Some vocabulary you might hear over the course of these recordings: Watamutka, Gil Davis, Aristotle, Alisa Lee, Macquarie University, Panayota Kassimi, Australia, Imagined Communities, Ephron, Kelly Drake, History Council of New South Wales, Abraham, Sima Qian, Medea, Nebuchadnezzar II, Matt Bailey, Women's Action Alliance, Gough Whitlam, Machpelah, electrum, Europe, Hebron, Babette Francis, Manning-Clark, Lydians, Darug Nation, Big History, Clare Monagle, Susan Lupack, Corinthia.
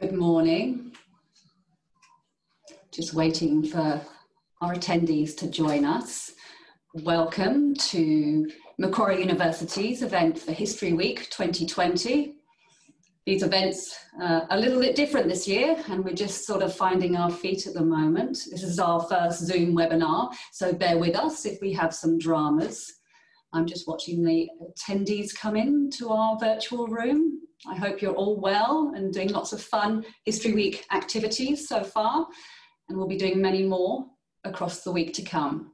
Good morning. Just waiting for our attendees to join us. Welcome to Macquarie University's event for History Week 2020. These events are a little bit different this year, and we're just sort of finding our feet at the moment. This is our first Zoom webinar, so bear with us if we have some dramas. I'm just watching the attendees come in to our virtual room. I hope you're all well and doing lots of fun History Week activities so far, and we'll be doing many more across the week to come.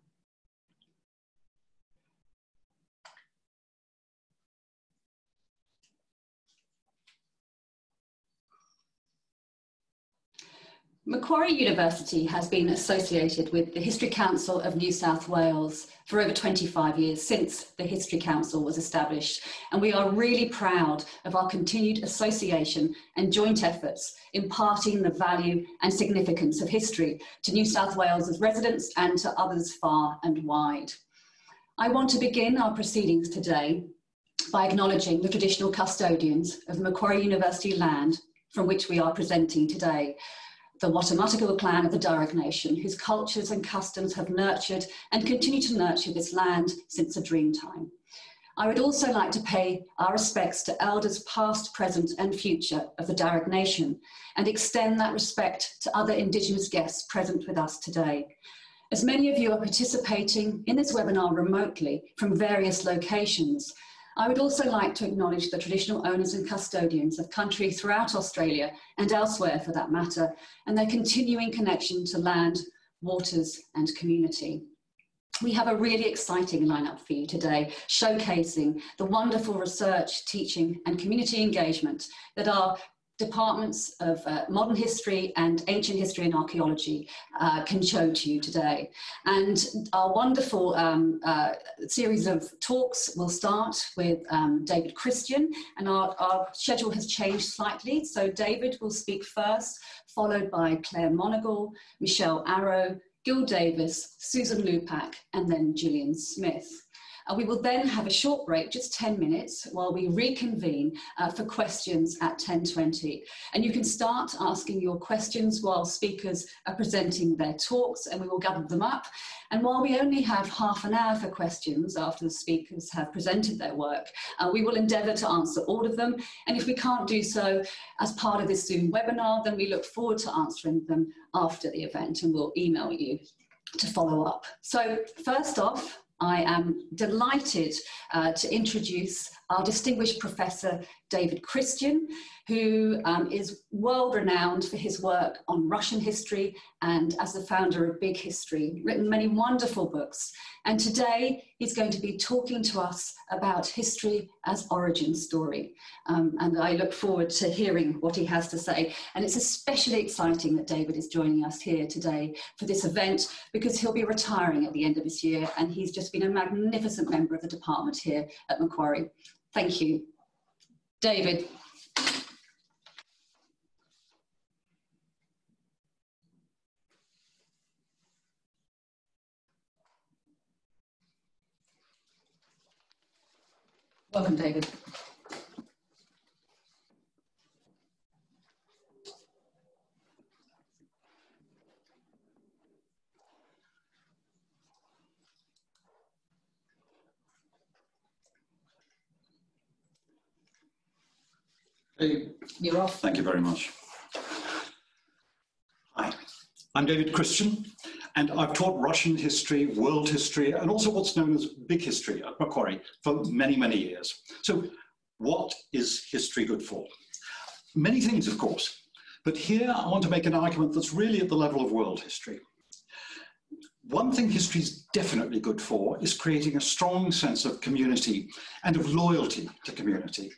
Macquarie University has been associated with the History Council of New South Wales for over 25 years since the History Council was established, and we are really proud of our continued association and joint efforts imparting the value and significance of history to New South Wales's residents and to others far and wide. I want to begin our proceedings today by acknowledging the traditional custodians of Macquarie University land from which we are presenting today, the Watamutka clan of the Darug Nation, whose cultures and customs have nurtured and continue to nurture this land since the Dreamtime. I would also like to pay our respects to elders past, present and future of the Darug Nation, and extend that respect to other Indigenous guests present with us today. As many of you are participating in this webinar remotely from various locations, I would also like to acknowledge the traditional owners and custodians of country throughout Australia and elsewhere for that matter, and their continuing connection to land, waters and community. We have a really exciting lineup for you today, showcasing the wonderful research, teaching and community engagement that our departments of modern history and ancient history and archaeology can show to you today. And our wonderful series of talks will start with David Christian, and our schedule has changed slightly. So David will speak first, followed by Clare Monagle, Michelle Arrow, Gil Davis, Susan Lupack, and then Gillian Smith. We will then have a short break, just 10 minutes, while we reconvene for questions at 10:20. And you can start asking your questions while speakers are presenting their talks, and we will gather them up. And while we only have half an hour for questions after the speakers have presented their work, we will endeavour to answer all of them. And if we can't do so as part of this Zoom webinar, then we look forward to answering them after the event, and we'll email you to follow up. So first off, I am delighted to introduce our distinguished Professor David Christian, who is world-renowned for his work on Russian history and as the founder of Big History, written many wonderful books. And today he's going to be talking to us about history as origin story. And I look forward to hearing what he has to say. And it's especially exciting that David is joining us here today for this event, because he'll be retiring at the end of this year, and he's just been a magnificent member of the department here at Macquarie. Thank you. David. Welcome, David. Hey. You're off. Thank you very much. Hi, I'm David Christian, and I've taught Russian history, world history, and also what's known as big history at Macquarie for many, many years. So what is history good for? Many things, of course, but here I want to make an argument that's really at the level of world history. One thing history is definitely good for is creating a strong sense of community and of loyalty to community.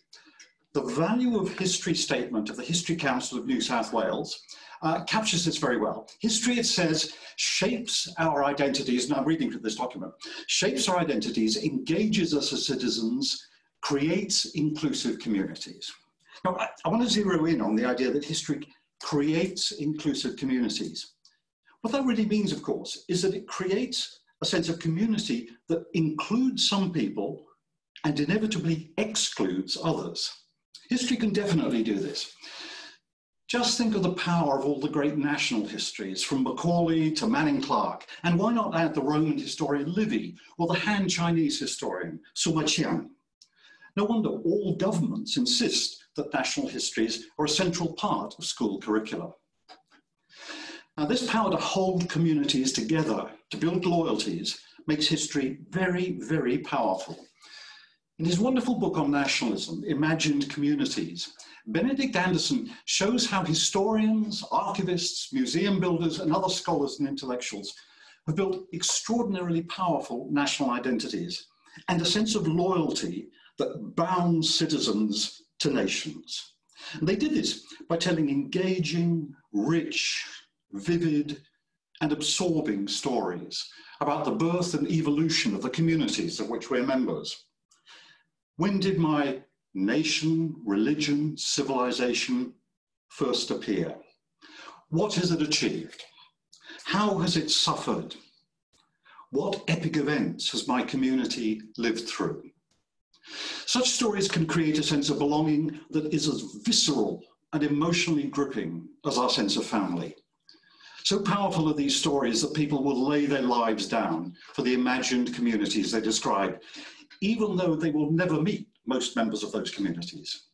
The value of history statement of the History Council of New South Wales captures this very well. History, it says, shapes our identities, and I'm reading from this document, shapes our identities, engages us as citizens, creates inclusive communities. Now, I want to zero in on the idea that history creates inclusive communities. What that really means, of course, is that it creates a sense of community that includes some people and inevitably excludes others. History can definitely do this. Just think of the power of all the great national histories, from Macaulay to Manning-Clark, and why not add the Roman historian Livy or the Han Chinese historian Sima Qian? No wonder all governments insist that national histories are a central part of school curricula. Now, this power to hold communities together, to build loyalties, makes history very, very powerful. In his wonderful book on nationalism, Imagined Communities, Benedict Anderson shows how historians, archivists, museum builders, and other scholars and intellectuals have built extraordinarily powerful national identities and a sense of loyalty that bound citizens to nations. And they did this by telling engaging, rich, vivid, and absorbing stories about the birth and evolution of the communities of which we're members. When did my nation, religion, civilization first appear? What has it achieved? How has it suffered? What epic events has my community lived through? Such stories can create a sense of belonging that is as visceral and emotionally gripping as our sense of family. So powerful are these stories that people will lay their lives down for the imagined communities they describe, even though they will never meet most members of those communities.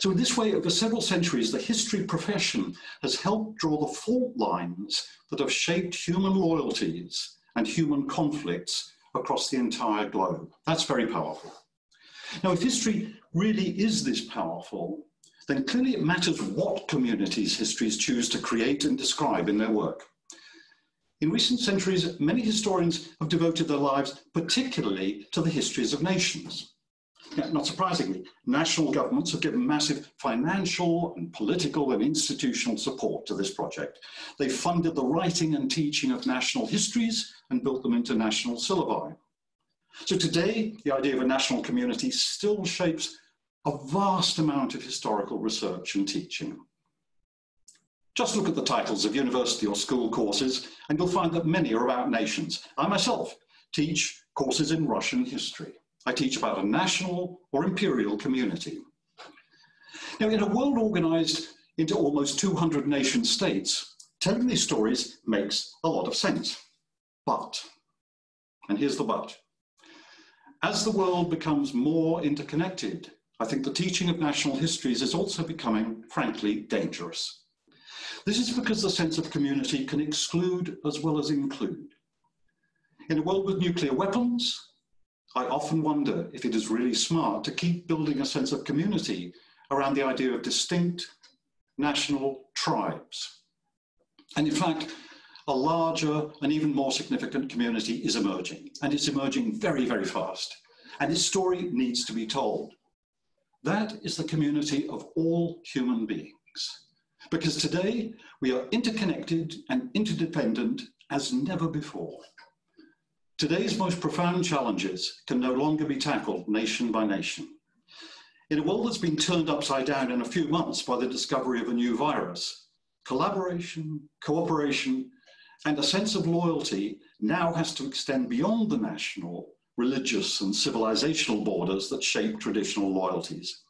So in this way, over several centuries, the history profession has helped draw the fault lines that have shaped human loyalties and human conflicts across the entire globe. That's very powerful. Now, if history really is this powerful, then clearly it matters what communities histories choose to create and describe in their work. In recent centuries, many historians have devoted their lives particularly to the histories of nations. Now, not surprisingly, national governments have given massive financial and political and institutional support to this project. They funded the writing and teaching of national histories and built them into national syllabi. So today, the idea of a national community still shapes a vast amount of historical research and teaching. Just look at the titles of university or school courses, and you'll find that many are about nations. I myself teach courses in Russian history. I teach about a national or imperial community. Now, in a world organized into almost 200 nation states, telling these stories makes a lot of sense. But, and here's the but, as the world becomes more interconnected, I think the teaching of national histories is also becoming, frankly, dangerous. This is because the sense of community can exclude as well as include. In a world with nuclear weapons, I often wonder if it is really smart to keep building a sense of community around the idea of distinct national tribes. And in fact, a larger and even more significant community is emerging, and it's emerging very, very fast. And its story needs to be told. That is the community of all human beings. Because today, we are interconnected and interdependent as never before. Today's most profound challenges can no longer be tackled nation by nation. In a world that's been turned upside down in a few months by the discovery of a new virus, collaboration, cooperation, and a sense of loyalty now has to extend beyond the national, religious, and civilizational borders that shape traditional loyalties.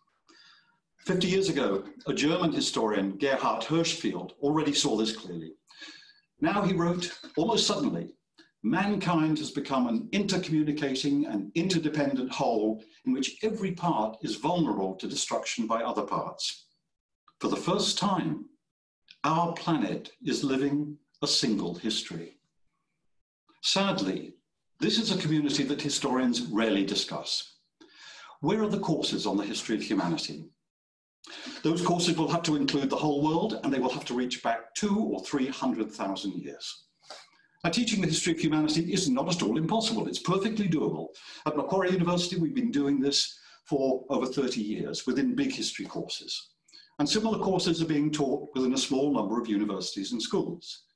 50 years ago, a German historian, Gerhard Hirschfeld, already saw this clearly. Now he wrote, almost suddenly, mankind has become an intercommunicating and interdependent whole in which every part is vulnerable to destruction by other parts. For the first time, our planet is living a single history. Sadly, this is a community that historians rarely discuss. Where are the courses on the history of humanity? Those courses will have to include the whole world, and they will have to reach back 200,000 or 300,000 years. Now, teaching the history of humanity is not at all impossible. It's perfectly doable. At Macquarie University, we've been doing this for over 30 years within big history courses. And similar courses are being taught within a small number of universities and schools.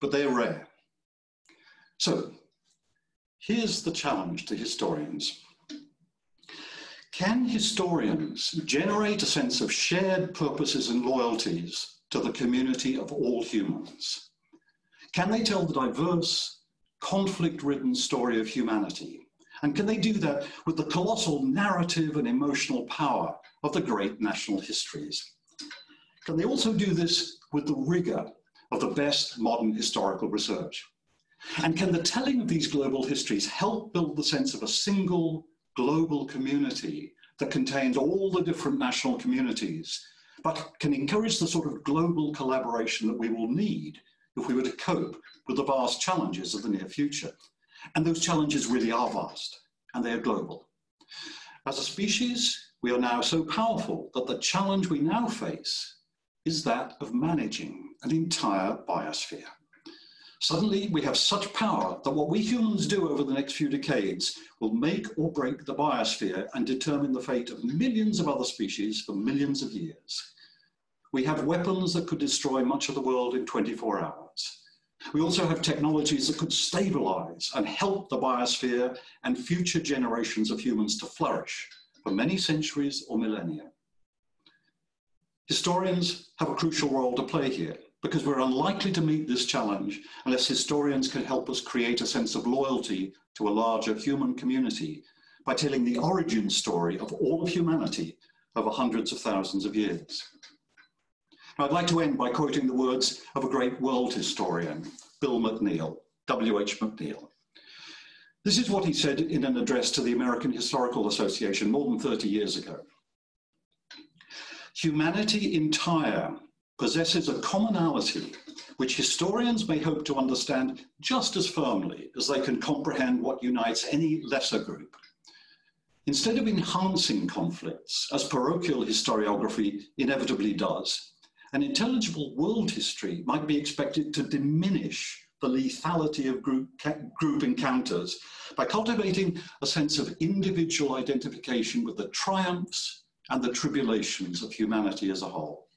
But they are rare. So, here's the challenge to historians. Can historians generate a sense of shared purposes and loyalties to the community of all humans? Can they tell the diverse, conflict-ridden story of humanity? And can they do that with the colossal narrative and emotional power of the great national histories? Can they also do this with the rigor of the best modern historical research? And can the telling of these global histories help build the sense of a single global community that contains all the different national communities, but can encourage the sort of global collaboration that we will need if we were to cope with the vast challenges of the near future? And those challenges really are vast, and they are global. As a species, we are now so powerful that the challenge we now face is that of managing an entire biosphere. Suddenly, we have such power that what we humans do over the next few decades will make or break the biosphere and determine the fate of millions of other species for millions of years. We have weapons that could destroy much of the world in 24 hours. We also have technologies that could stabilize and help the biosphere and future generations of humans to flourish for many centuries or millennia. Historians have a crucial role to play here, because we're unlikely to meet this challenge unless historians can help us create a sense of loyalty to a larger human community by telling the origin story of all of humanity over hundreds of thousands of years. Now, I'd like to end by quoting the words of a great world historian, Bill McNeill, W. H. McNeill. This is what he said in an address to the American Historical Association more than 30 years ago. Humanity entire possesses a commonality which historians may hope to understand just as firmly as they can comprehend what unites any lesser group. Instead of enhancing conflicts, as parochial historiography inevitably does, an intelligible world history might be expected to diminish the lethality of group encounters by cultivating a sense of individual identification with the triumphs and the tribulations of humanity as a whole.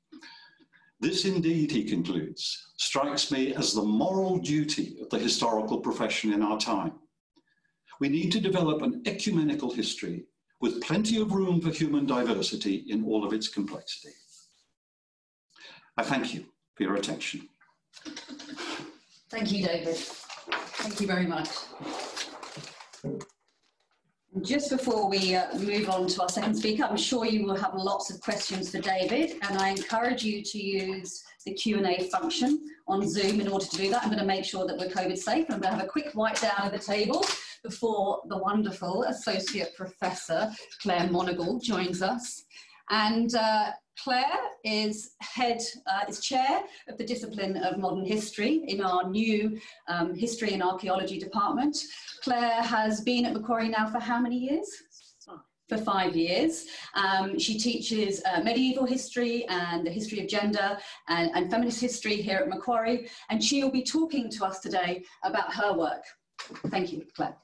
This indeed, he concludes, strikes me as the moral duty of the historical profession in our time. We need to develop an ecumenical history with plenty of room for human diversity in all of its complexity. I thank you for your attention. Thank you, David. Thank you very much. Just before we move on to our second speaker, I'm sure you will have lots of questions for David, and I encourage you to use the Q&A function on Zoom in order to do that. I'm going to make sure that we're COVID safe. I'm going to have a quick wipe down of the table before the wonderful Associate Professor Clare Monagle joins us. And Clare is chair of the discipline of modern history in our new history and archaeology department. Clare has been at Macquarie now for how many years? For 5 years. She teaches medieval history and the history of gender and feminist history here at Macquarie, and she will be talking to us today about her work. Thank you, Clare.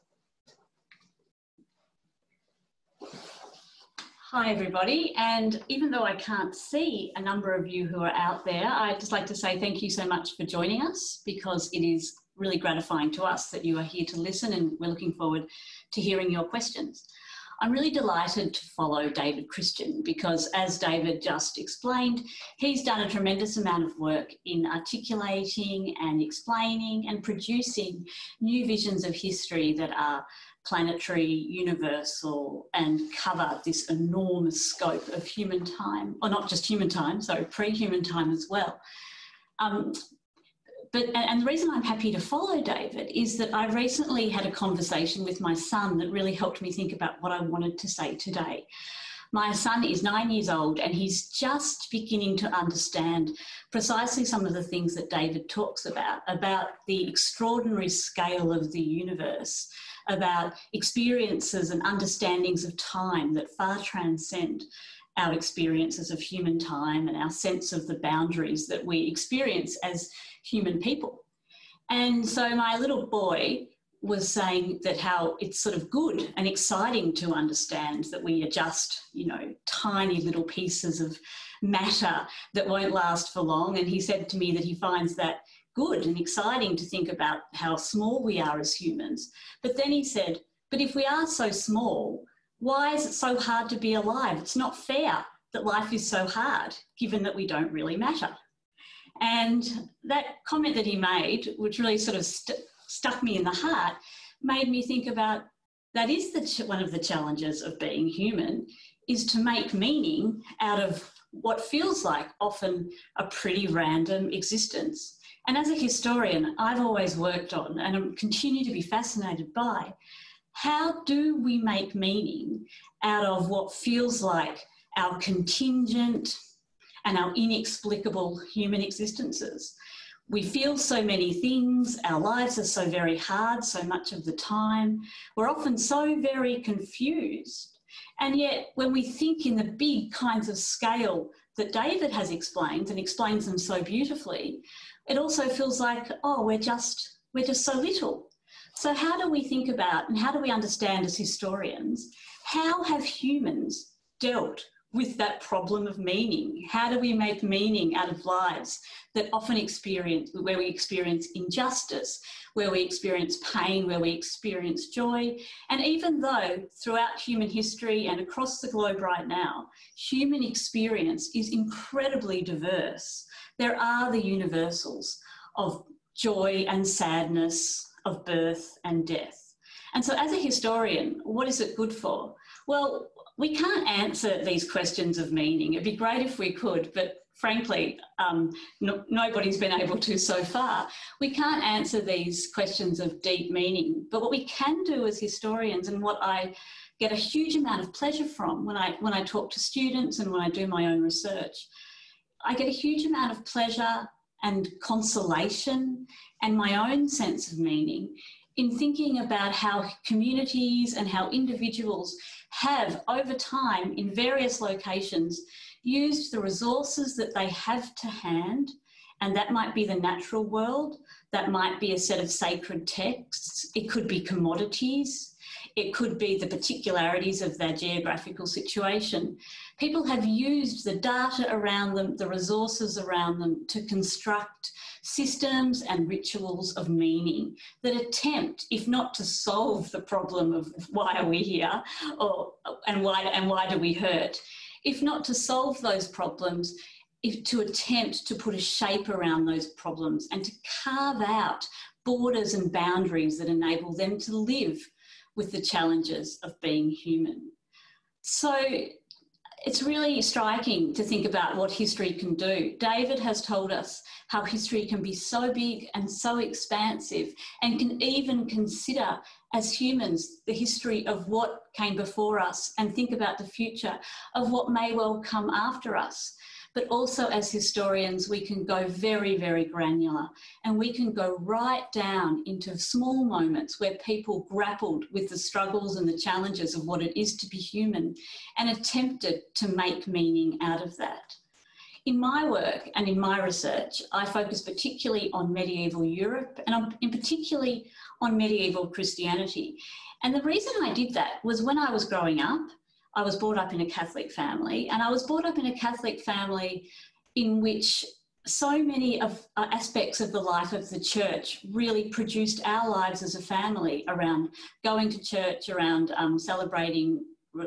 Hi everybody, and even though I can't see a number of you who are out there, I'd just like to say thank you so much for joining us, because it is really gratifying to us that you are here to listen, and we're looking forward to hearing your questions. I'm really delighted to follow David Christian because, as David just explained, he's done a tremendous amount of work in articulating and explaining and producing new visions of history that are planetary, universal, and cover this enormous scope of human time, or not just human time, sorry, pre-human time as well. And the reason I'm happy to follow David is that I recently had a conversation with my son that really helped me think about what I wanted to say today. My son is 9 years old, and he's just beginning to understand precisely some of the things that David talks about the extraordinary scale of the universe, about experiences and understandings of time that far transcend our experiences of human time and our sense of the boundaries that we experience as human people. And so my little boy was saying that how it's sort of good and exciting to understand that we are just, you know, tiny little pieces of matter that won't last for long. And he said to me that he finds that good and exciting to think about how small we are as humans. But then he said, but if we are so small, why is it so hard to be alive? It's not fair that life is so hard, given that we don't really matter. And that comment that he made, which really sort of stuck me in the heart, made me think about that is one of the challenges of being human, is to make meaning out of what feels like often a pretty random existence. And as a historian, I've always worked on and continue to be fascinated by how do we make meaning out of what feels like our contingent and our inexplicable human existences. We feel so many things, our lives are so very hard so much of the time, we're often so very confused. And yet when we think in the big kinds of scale that David has explained and explains them so beautifully, it also feels like, oh, we're just so little. So how do we think about and how do we understand as historians, how have humans dealt with that problem of meaning? How do we make meaning out of lives that often experience, where we experience injustice, where we experience pain, where we experience joy? And even though throughout human history and across the globe right now, human experience is incredibly diverse, there are the universals of joy and sadness, of birth and death. And so as a historian, what is it good for? Well, we can't answer these questions of meaning. It'd be great if we could, but frankly, nobody's been able to so far. We can't answer these questions of deep meaning, but what we can do as historians, and what I get a huge amount of pleasure from when I talk to students and when I do my own research, I get a huge amount of pleasure and consolation and my own sense of meaning in thinking about how communities and how individuals have over time in various locations used the resources that they have to hand. And that might be the natural world, that might be a set of sacred texts, it could be commodities, it could be the particularities of their geographical situation. People have used the data around them, the resources around them, to construct systems and rituals of meaning that attempt, if not to solve the problem of why are we here, or and why do we hurt, if not to solve those problems, if to attempt to put a shape around those problems and to carve out borders and boundaries that enable them to live with the challenges of being human. So it's really striking to think about what history can do. David has told us how history can be so big and so expansive and can even consider as humans the history of what came before us and think about the future of what may well come after us. But also as historians, we can go very, very granular, and we can go right down into small moments where people grappled with the struggles and the challenges of what it is to be human and attempted to make meaning out of that. In my work and in my research, I focus particularly on medieval Europe and particularly on medieval Christianity. And the reason I did that was when I was growing up, I was brought up in a Catholic family, and I was brought up in a Catholic family in which so many of aspects of the life of the church really produced our lives as a family around going to church, around celebrating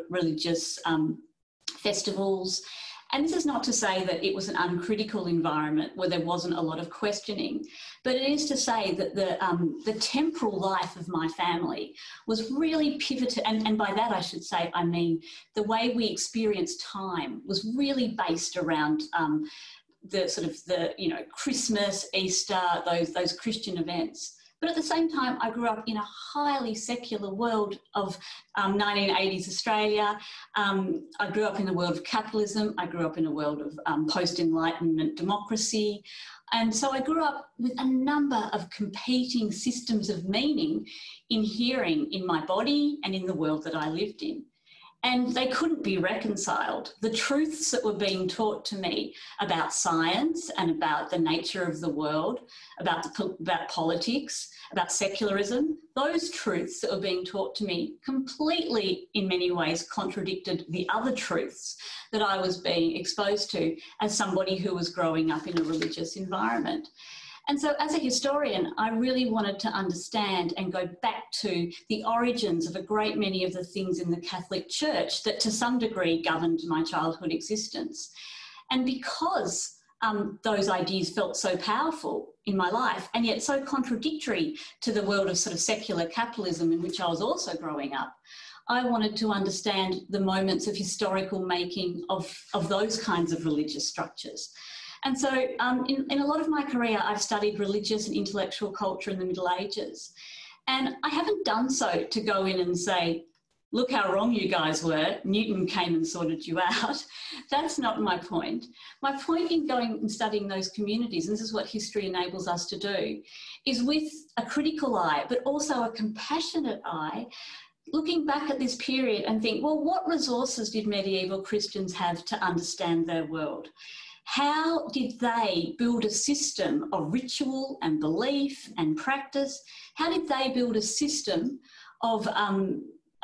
religious festivals. And this is not to say that it was an uncritical environment where there wasn't a lot of questioning, but it is to say that the temporal life of my family was really pivoted, and by that I should say, I mean, the way we experienced time was really based around the sort of the, you know, Christmas, Easter, those Christian events. But at the same time, I grew up in a highly secular world of 1980s Australia. I grew up in the world of capitalism. I grew up in a world of post-Enlightenment democracy. And so I grew up with a number of competing systems of meaning inhering in my body and in the world that I lived in. And they couldn't be reconciled. The truths that were being taught to me about science and about the nature of the world, about politics, about secularism, those truths that were being taught to me completely, in many ways, contradicted the other truths that I was being exposed to as somebody who was growing up in a religious environment. And so as a historian, I really wanted to understand and go back to the origins of a great many of the things in the Catholic Church that to some degree governed my childhood existence. And because those ideas felt so powerful in my life and yet so contradictory to the world of sort of secular capitalism in which I was also growing up, I wanted to understand the moments of historical making of those kinds of religious structures. And so in a lot of my career, I've studied religious and intellectual culture in the Middle Ages. And I haven't done so to go in and say, look how wrong you guys were, Newton came and sorted you out. That's not my point. My point in going and studying those communities, and this is what history enables us to do, is with a critical eye, but also a compassionate eye, looking back at this period and think, well, what resources did medieval Christians have to understand their world? How did they build a system of ritual and belief and practice? How did they build a system of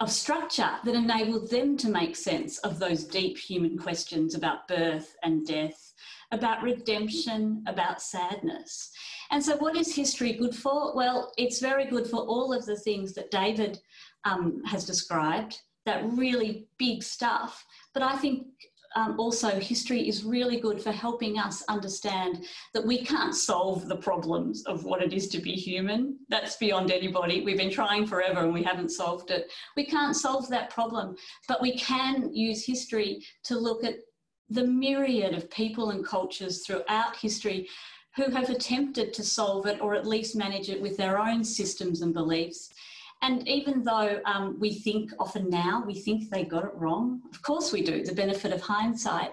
structure that enabled them to make sense of those deep human questions about birth and death, about redemption, about sadness? And so what is history good for? Well, it's very good for all of the things that David has described, that really big stuff, but I think also history is really good for helping us understand that we can't solve the problems of what it is to be human. That's beyond anybody. We've been trying forever and we haven't solved it. We can't solve that problem, but we can use history to look at the myriad of people and cultures throughout history who have attempted to solve it or at least manage it with their own systems and beliefs. And even though we think often now, we think they got it wrong, of course we do, the benefit of hindsight.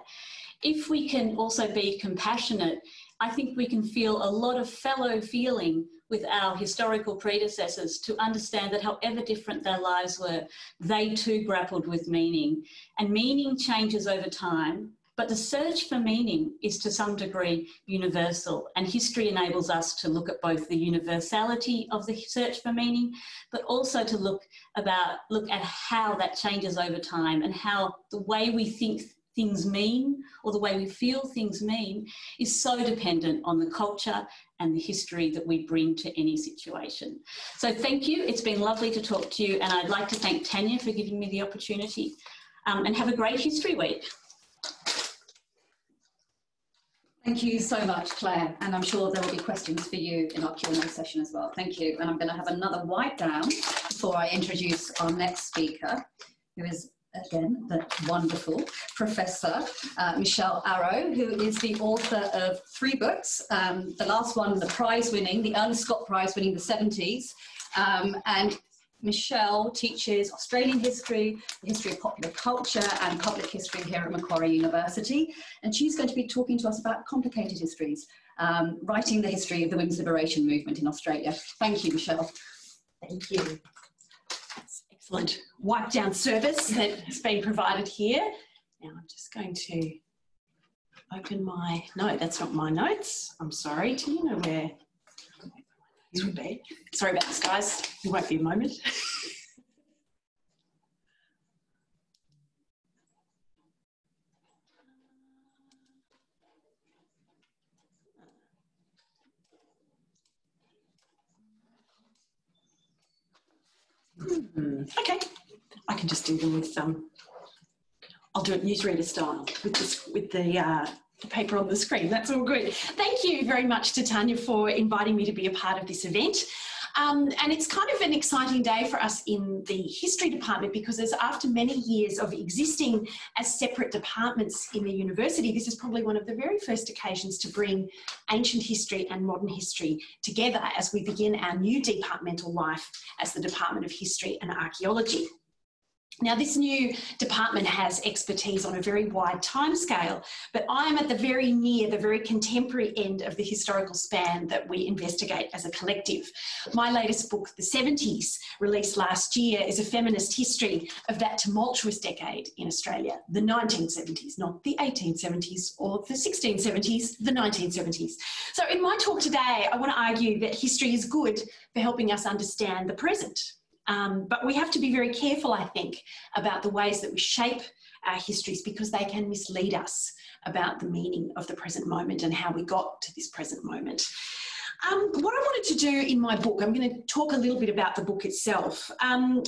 If we can also be compassionate, I think we can feel a lot of fellow feeling with our historical predecessors to understand that however different their lives were, they too grappled with meaning. And meaning changes over time, but the search for meaning is to some degree universal, and history enables us to look at both the universality of the search for meaning, but also to look at how that changes over time and how the way we think things mean or the way we feel things mean is so dependent on the culture and the history that we bring to any situation. So thank you. It's been lovely to talk to you, and I'd like to thank Tanya for giving me the opportunity, and have a great History Week. Thank you so much, Clare, and I'm sure there will be questions for you in our Q&A session as well. Thank you, and I'm going to have another wipe down before I introduce our next speaker, who is, again, the wonderful Professor Michelle Arrow, who is the author of 3 books, the last one, the prize-winning, the Ernest Scott Prize-winning, the 70s, and Michelle teaches Australian history, the history of popular culture and public history here at Macquarie University. And she's going to be talking to us about complicated histories, writing the history of the women's liberation movement in Australia. Thank you, Michelle. Thank you. That's excellent wipe down service that's been provided here. Now I'm just going to open my, no, that's not my notes. I'm sorry, do you know where? Would be. Sorry about this, guys. It won't be a moment. Okay, I can just do them with. I'll do it newsreader style with the paper on the screen. That's all good. Thank you very much to Tanya for inviting me to be a part of this event. And it's kind of an exciting day for us in the history department because as after many years of existing as separate departments in the university, this is probably one of the very first occasions to bring ancient history and modern history together as we begin our new departmental life as the Department of History and Archaeology. Now, this new department has expertise on a very wide timescale, but I am at the very near, the very contemporary end of the historical span that we investigate as a collective. My latest book, The 70s, released last year, is a feminist history of that tumultuous decade in Australia, the 1970s, not the 1870s or the 1670s, the 1970s. So in my talk today, I want to argue that history is good for helping us understand the present. But we have to be very careful, I think, about the ways that we shape our histories because they can mislead us about the meaning of the present moment and how we got to this present moment. What I wanted to do in my book, I'm going to talk a little bit about the book itself,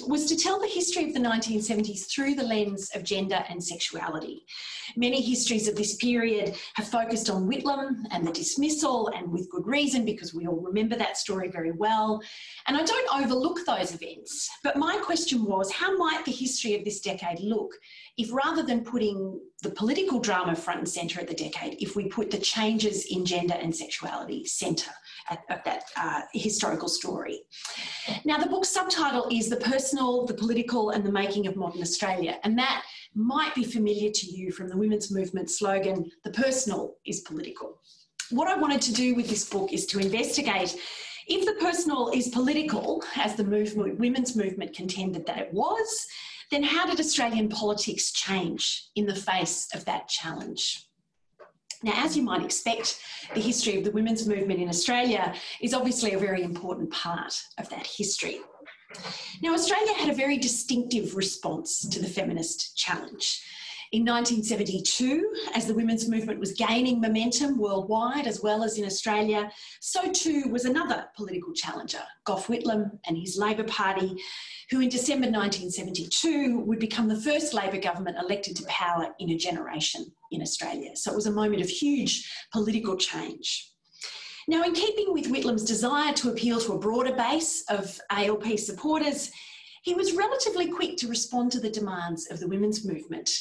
was to tell the history of the 1970s through the lens of gender and sexuality. Many histories of this period have focused on Whitlam and the dismissal, and with good reason, because we all remember that story very well. And I don't overlook those events, but my question was, how might the history of this decade look if, rather than putting the political drama front and centre of the decade, if we put the changes in gender and sexuality centre of that historical story. Now, the book's subtitle is The Personal, the Political and the Making of Modern Australia, and that might be familiar to you from the women's movement slogan, The Personal is Political. What I wanted to do with this book is to investigate if the personal is political, as the women's movement contended that it was, then how did Australian politics change in the face of that challenge? Now, as you might expect, the history of the women's movement in Australia is obviously a very important part of that history. Now, Australia had a very distinctive response to the feminist challenge. In 1972, as the women's movement was gaining momentum worldwide as well as in Australia, so too was another political challenger, Gough Whitlam and his Labor Party, who in December 1972 would become the first Labor government elected to power in a generation in Australia. So it was a moment of huge political change. Now, in keeping with Whitlam's desire to appeal to a broader base of ALP supporters, he was relatively quick to respond to the demands of the women's movement.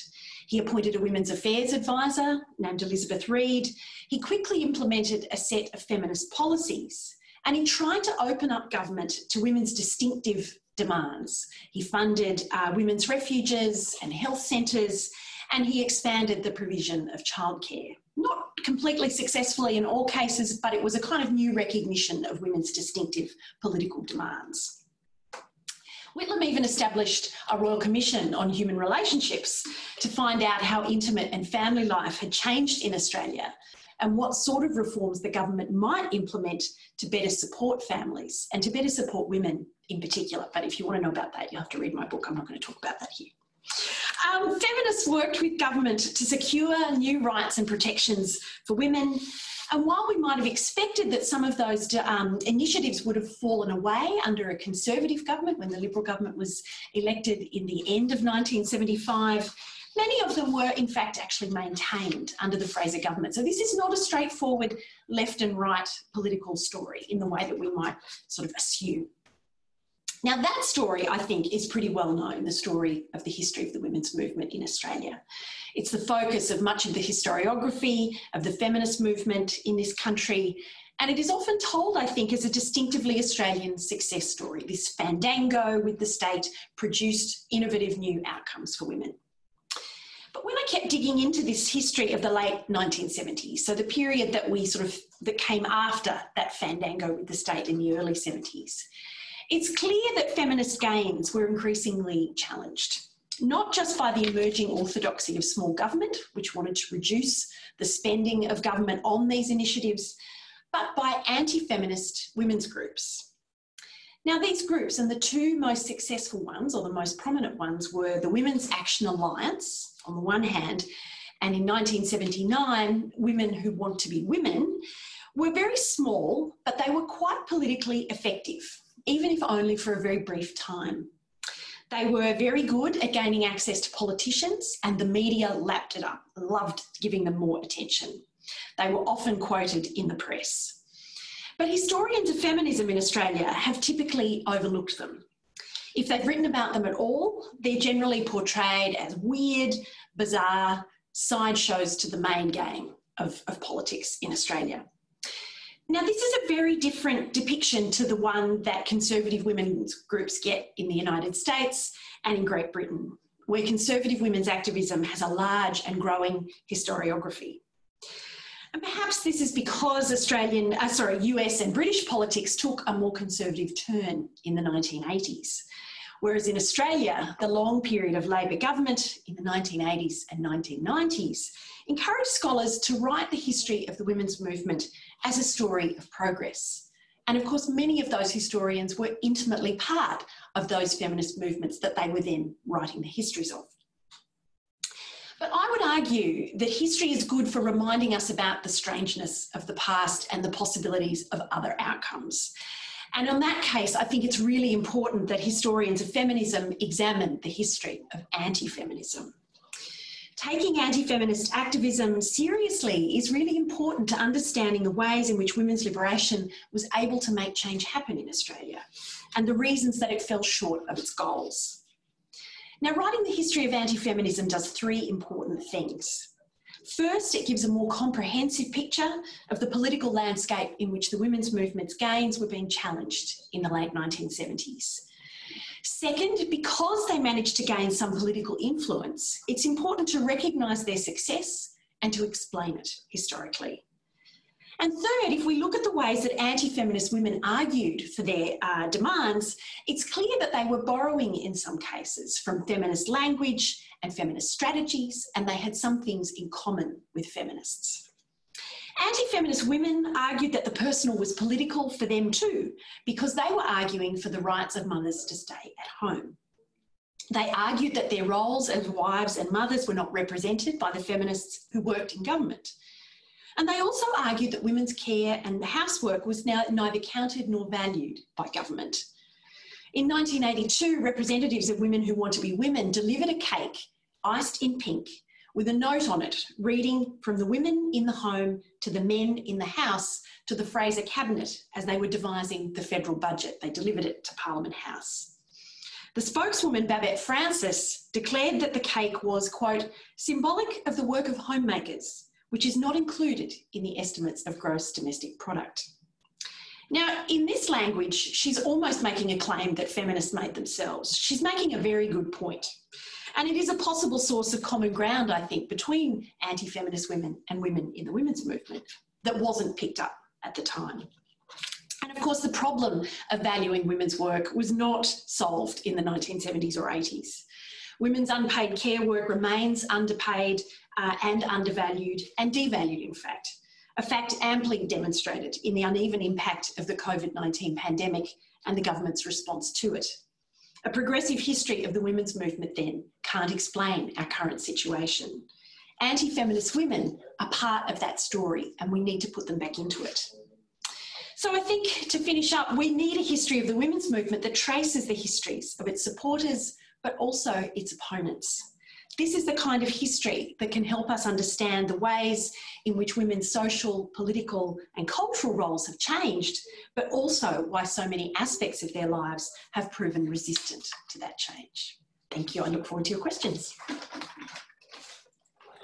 He appointed a women's affairs advisor named Elizabeth Reid. He quickly implemented a set of feminist policies, and in trying to open up government to women's distinctive demands, he funded women's refuges and health centres, and he expanded the provision of childcare. Not completely successfully in all cases, but it was a kind of new recognition of women's distinctive political demands. Whitlam even established a Royal Commission on Human Relationships to find out how intimate and family life had changed in Australia and what sort of reforms the government might implement to better support families and to better support women in particular. But if you want to know about that, you'll have to read my book. I'm not going to talk about that here. Feminists worked with government to secure new rights and protections for women. And while we might have expected that some of those initiatives would have fallen away under a Conservative government when the Liberal government was elected in the end of 1975, many of them were in fact actually maintained under the Fraser government. So this is not a straightforward left and right political story in the way that we might sort of assume. Now, that story, I think, is pretty well known, the story of the history of the women's movement in Australia. It's the focus of much of the historiography of the feminist movement in this country, and it is often told, I think, as a distinctively Australian success story. This fandango with the state produced innovative new outcomes for women. But when I kept digging into this history of the late 1970s, so the period that that came after that fandango with the state in the early 70s, it's clear that feminist gains were increasingly challenged, not just by the emerging orthodoxy of small government, which wanted to reduce the spending of government on these initiatives, but by anti-feminist women's groups. Now, these groups, and the two most successful ones, or the most prominent ones, were the Women's Action Alliance on the one hand, and in 1979, Women Who Want to Be Women, were very small, but they were quite politically effective, even if only for a very brief time. They were very good at gaining access to politicians, and the media lapped it up, loved giving them more attention. They were often quoted in the press. But historians of feminism in Australia have typically overlooked them. If they've written about them at all, they're generally portrayed as weird, bizarre sideshows to the main game of politics in Australia. Now, this is a very different depiction to the one that conservative women's groups get in the United States and in Great Britain, where conservative women's activism has a large and growing historiography. And perhaps this is because US and British politics took a more conservative turn in the 1980s, whereas in Australia, the long period of Labor government in the 1980s and 1990s encouraged scholars to write the history of the women's movement as a story of progress. And of course, many of those historians were intimately part of those feminist movements that they were then writing the histories of. But I would argue that history is good for reminding us about the strangeness of the past and the possibilities of other outcomes. And on that case, I think it's really important that historians of feminism examine the history of anti-feminism. Taking anti-feminist activism seriously is really important to understanding the ways in which women's liberation was able to make change happen in Australia and the reasons that it fell short of its goals. Now, writing the history of anti-feminism does three important things. First, it gives a more comprehensive picture of the political landscape in which the women's movement's gains were being challenged in the late 1970s. Second, because they managed to gain some political influence, it's important to recognise their success and to explain it historically. And third, if we look at the ways that anti-feminist women argued for their demands, it's clear that they were borrowing in some cases from feminist language and feminist strategies, and they had some things in common with feminists. Anti-feminist women argued that the personal was political for them too, because they were arguing for the rights of mothers to stay at home. They argued that their roles as wives and mothers were not represented by the feminists who worked in government. And they also argued that women's care and housework was neither counted nor valued by government. In 1982, representatives of Women Who Want to Be Women delivered a cake, iced in pink, with a note on it, reading from the women in the home to the men in the house to the Fraser Cabinet as they were devising the federal budget. They delivered it to Parliament House. The spokeswoman, Babette Francis, declared that the cake was, quote, symbolic of the work of homemakers, which is not included in the estimates of gross domestic product. Now, in this language, she's almost making a claim that feminists made themselves. She's making a very good point. And it is a possible source of common ground, I think, between anti-feminist women and women in the women's movement that wasn't picked up at the time. And of course, the problem of valuing women's work was not solved in the 1970s or 80s. Women's unpaid care work remains underpaid and undervalued and devalued, in fact. A fact amply demonstrated in the uneven impact of the COVID-19 pandemic and the government's response to it. A progressive history of the women's movement then can't explain our current situation. Anti-feminist women are part of that story and we need to put them back into it. So I think, to finish up, we need a history of the women's movement that traces the histories of its supporters, but also its opponents. This is the kind of history that can help us understand the ways in which women's social, political and cultural roles have changed, but also why so many aspects of their lives have proven resistant to that change. Thank you. I look forward to your questions.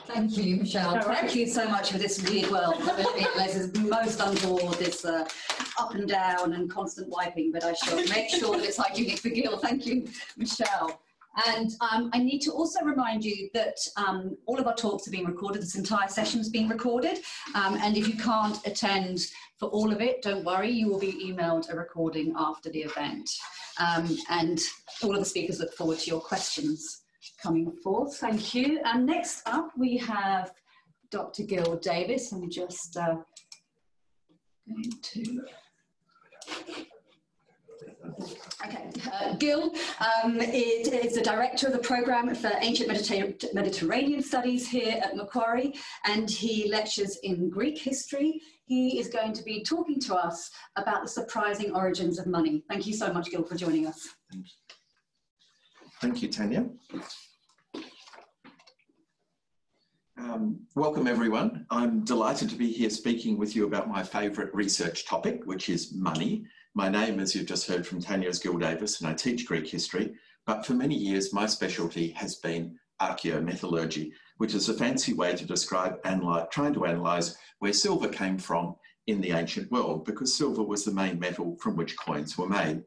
Thank you, Michelle. Right. Thank you so much for this weird world. It's most untoward, this up and down and constant wiping, but I shall make sure that it's hygienic for Gil. Thank you, Michelle. And I need to also remind you that all of our talks are being recorded. This entire session is being recorded. And if you can't attend for all of it, don't worry, you will be emailed a recording after the event. And all of the speakers look forward to your questions coming forth. Thank you. And next up, we have Dr. Gil Davis. I'm just going to... Okay, Gil is the director of the Programme for Ancient Mediterranean Studies here at Macquarie, and he lectures in Greek history. He is going to be talking to us about the surprising origins of money. Thank you so much, Gil, for joining us. Thank you, Tanya. Welcome, everyone. I'm delighted to be here speaking with you about my favourite research topic, which is money. My name, as you've just heard from Tanya, is Gil Davis, and I teach Greek history, but for many years my specialty has been archaeometallurgy, which is a fancy way to describe trying to analyse where silver came from in the ancient world, because silver was the main metal from which coins were made.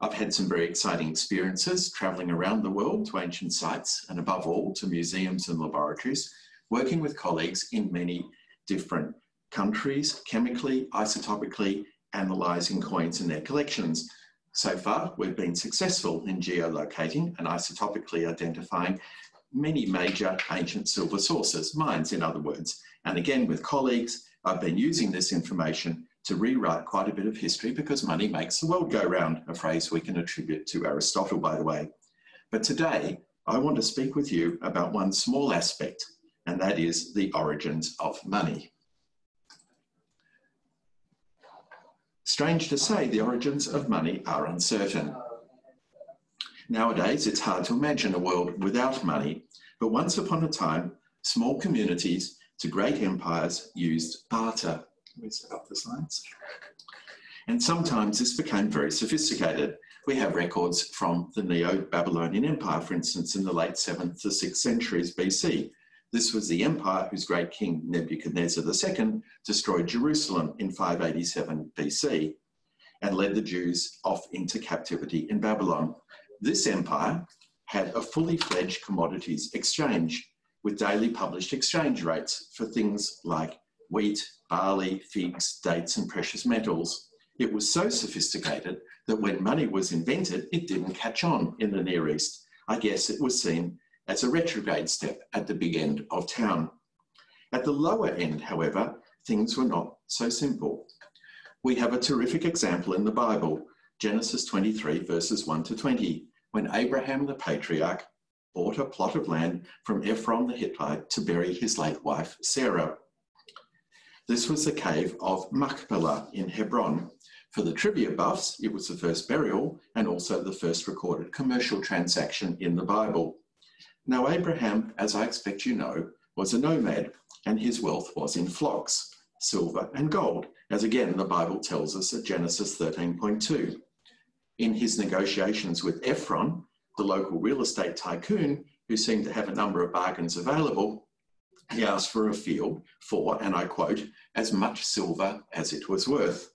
I've had some very exciting experiences travelling around the world to ancient sites and, above all, to museums and laboratories, working with colleagues in many different countries, chemically, isotopically, analysing coins and their collections. So far, we've been successful in geolocating and isotopically identifying many major ancient silver sources, mines in other words. And again, with colleagues, I've been using this information to rewrite quite a bit of history, because money makes the world go round, a phrase we can attribute to Aristotle, by the way. But today, I want to speak with you about one small aspect and that is the origins of money. Strange to say, the origins of money are uncertain. Nowadays, it's hard to imagine a world without money, but once upon a time, small communities to great empires used barter. Let me set up the slides. And sometimes this became very sophisticated. We have records from the Neo-Babylonian Empire, for instance, in the late 7th to 6th centuries BC. This was the empire whose great king Nebuchadnezzar II destroyed Jerusalem in 587 BC and led the Jews off into captivity in Babylon. This empire had a fully fledged commodities exchange with daily published exchange rates for things like wheat, barley, figs, dates, and precious metals. It was so sophisticated that when money was invented, it didn't catch on in the Near East. I guess it was seen as a retrograde step at the big end of town. At the lower end, however, things were not so simple. We have a terrific example in the Bible, Genesis 23, verses 1 to 20, when Abraham the patriarch bought a plot of land from Ephron the Hittite to bury his late wife, Sarah. This was the cave of Machpelah in Hebron. For the trivia buffs, it was the first burial and also the first recorded commercial transaction in the Bible. Now, Abraham, as I expect you know, was a nomad, and his wealth was in flocks, silver and gold, as again the Bible tells us at Genesis 13.2. In his negotiations with Ephron, the local real estate tycoon, who seemed to have a number of bargains available, he asked for a field for, and I quote, as much silver as it was worth.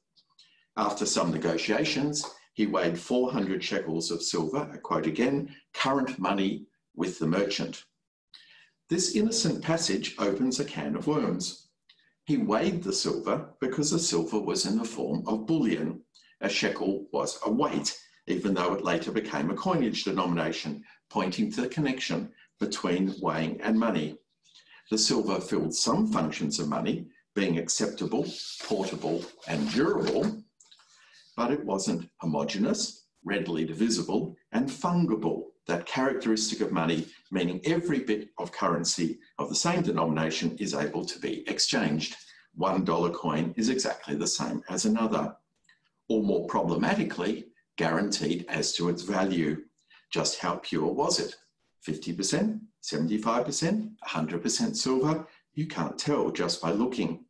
After some negotiations, he weighed 400 shekels of silver, I quote again, current money with the merchant. This innocent passage opens a can of worms. He weighed the silver because the silver was in the form of bullion. A shekel was a weight, even though it later became a coinage denomination, pointing to the connection between weighing and money. The silver filled some functions of money, being acceptable, portable, and durable, but it wasn't homogeneous, readily divisible, and fungible, that characteristic of money, meaning every bit of currency of the same denomination is able to be exchanged. $1 coin is exactly the same as another, or more problematically, guaranteed as to its value. Just how pure was it? 50%? 75%, 100% silver, you can't tell just by looking.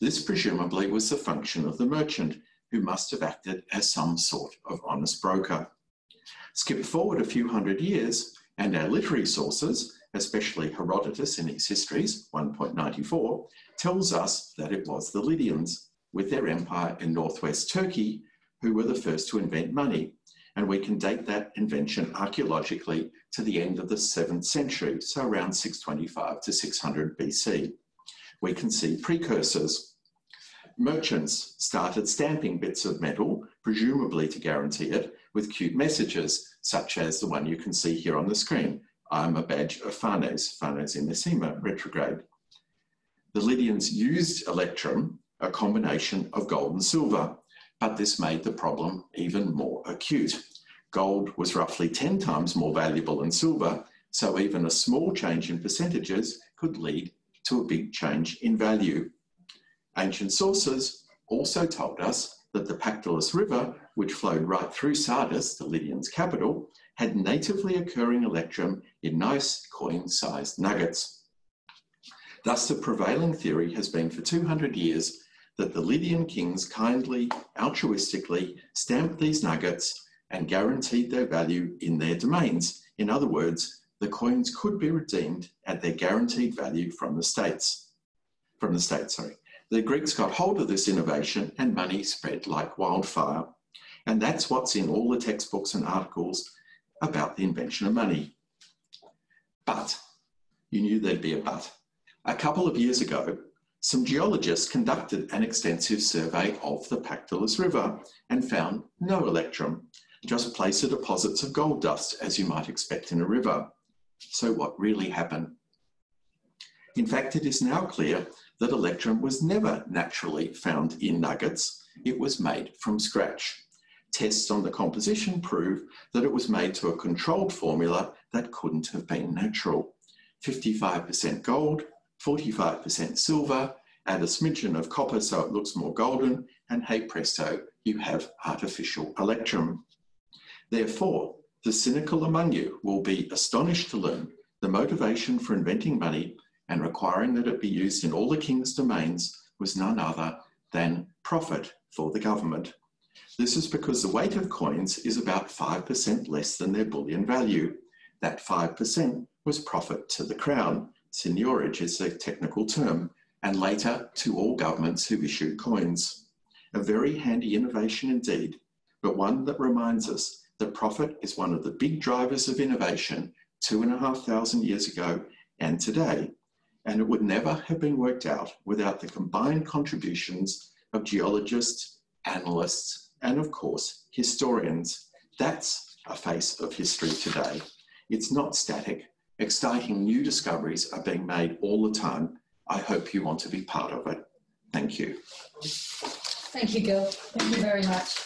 This presumably was the function of the merchant, who must have acted as some sort of honest broker. Skip forward a few hundred years, and our literary sources, especially Herodotus in his Histories 1.94, tells us that it was the Lydians, with their empire in northwest Turkey, who were the first to invent money. And we can date that invention archaeologically to the end of the 7th century, so around 625 to 600 BC. We can see precursors. Merchants started stamping bits of metal, presumably to guarantee it, with cute messages, such as the one you can see here on the screen. I'm a badge of Phanes, Phanes in Messima, retrograde. The Lydians used electrum, a combination of gold and silver, but this made the problem even more acute. Gold was roughly 10 times more valuable than silver, so even a small change in percentages could lead to a big change in value. Ancient sources also told us that the Pactolus River, which flowed right through Sardis, the Lydians' capital, had natively occurring electrum in nice coin-sized nuggets. Thus, the prevailing theory has been for 200 years that the Lydian kings kindly, altruistically stamped these nuggets and guaranteed their value in their domains. In other words, the coins could be redeemed at their guaranteed value from the states. The Greeks got hold of this innovation and money spread like wildfire. And that's what's in all the textbooks and articles about the invention of money. But, you knew there'd be a but. A couple of years ago, some geologists conducted an extensive survey of the Pactolus River and found no electrum, just placer deposits of gold dust, as you might expect in a river. So what really happened? In fact, it is now clear that electrum was never naturally found in nuggets. It was made from scratch. Tests on the composition prove that it was made to a controlled formula that couldn't have been natural. 55% gold, 45% silver, add a smidgen of copper so it looks more golden, and hey presto, you have artificial electrum. Therefore, the cynical among you will be astonished to learn the motivation for inventing money and requiring that it be used in all the king's domains was none other than profit for the government. This is because the weight of coins is about 5% less than their bullion value. That 5% was profit to the crown. Seigniorage is a technical term, and later to all governments who issued coins. A very handy innovation indeed, but one that reminds us that profit is one of the big drivers of innovation 2,500 years ago and today, and it would never have been worked out without the combined contributions of geologists, analysts, and of course, historians. That's a face of history today. It's not static. Exciting new discoveries are being made all the time. I hope you want to be part of it. Thank you. Thank you, Gil. Thank you very much.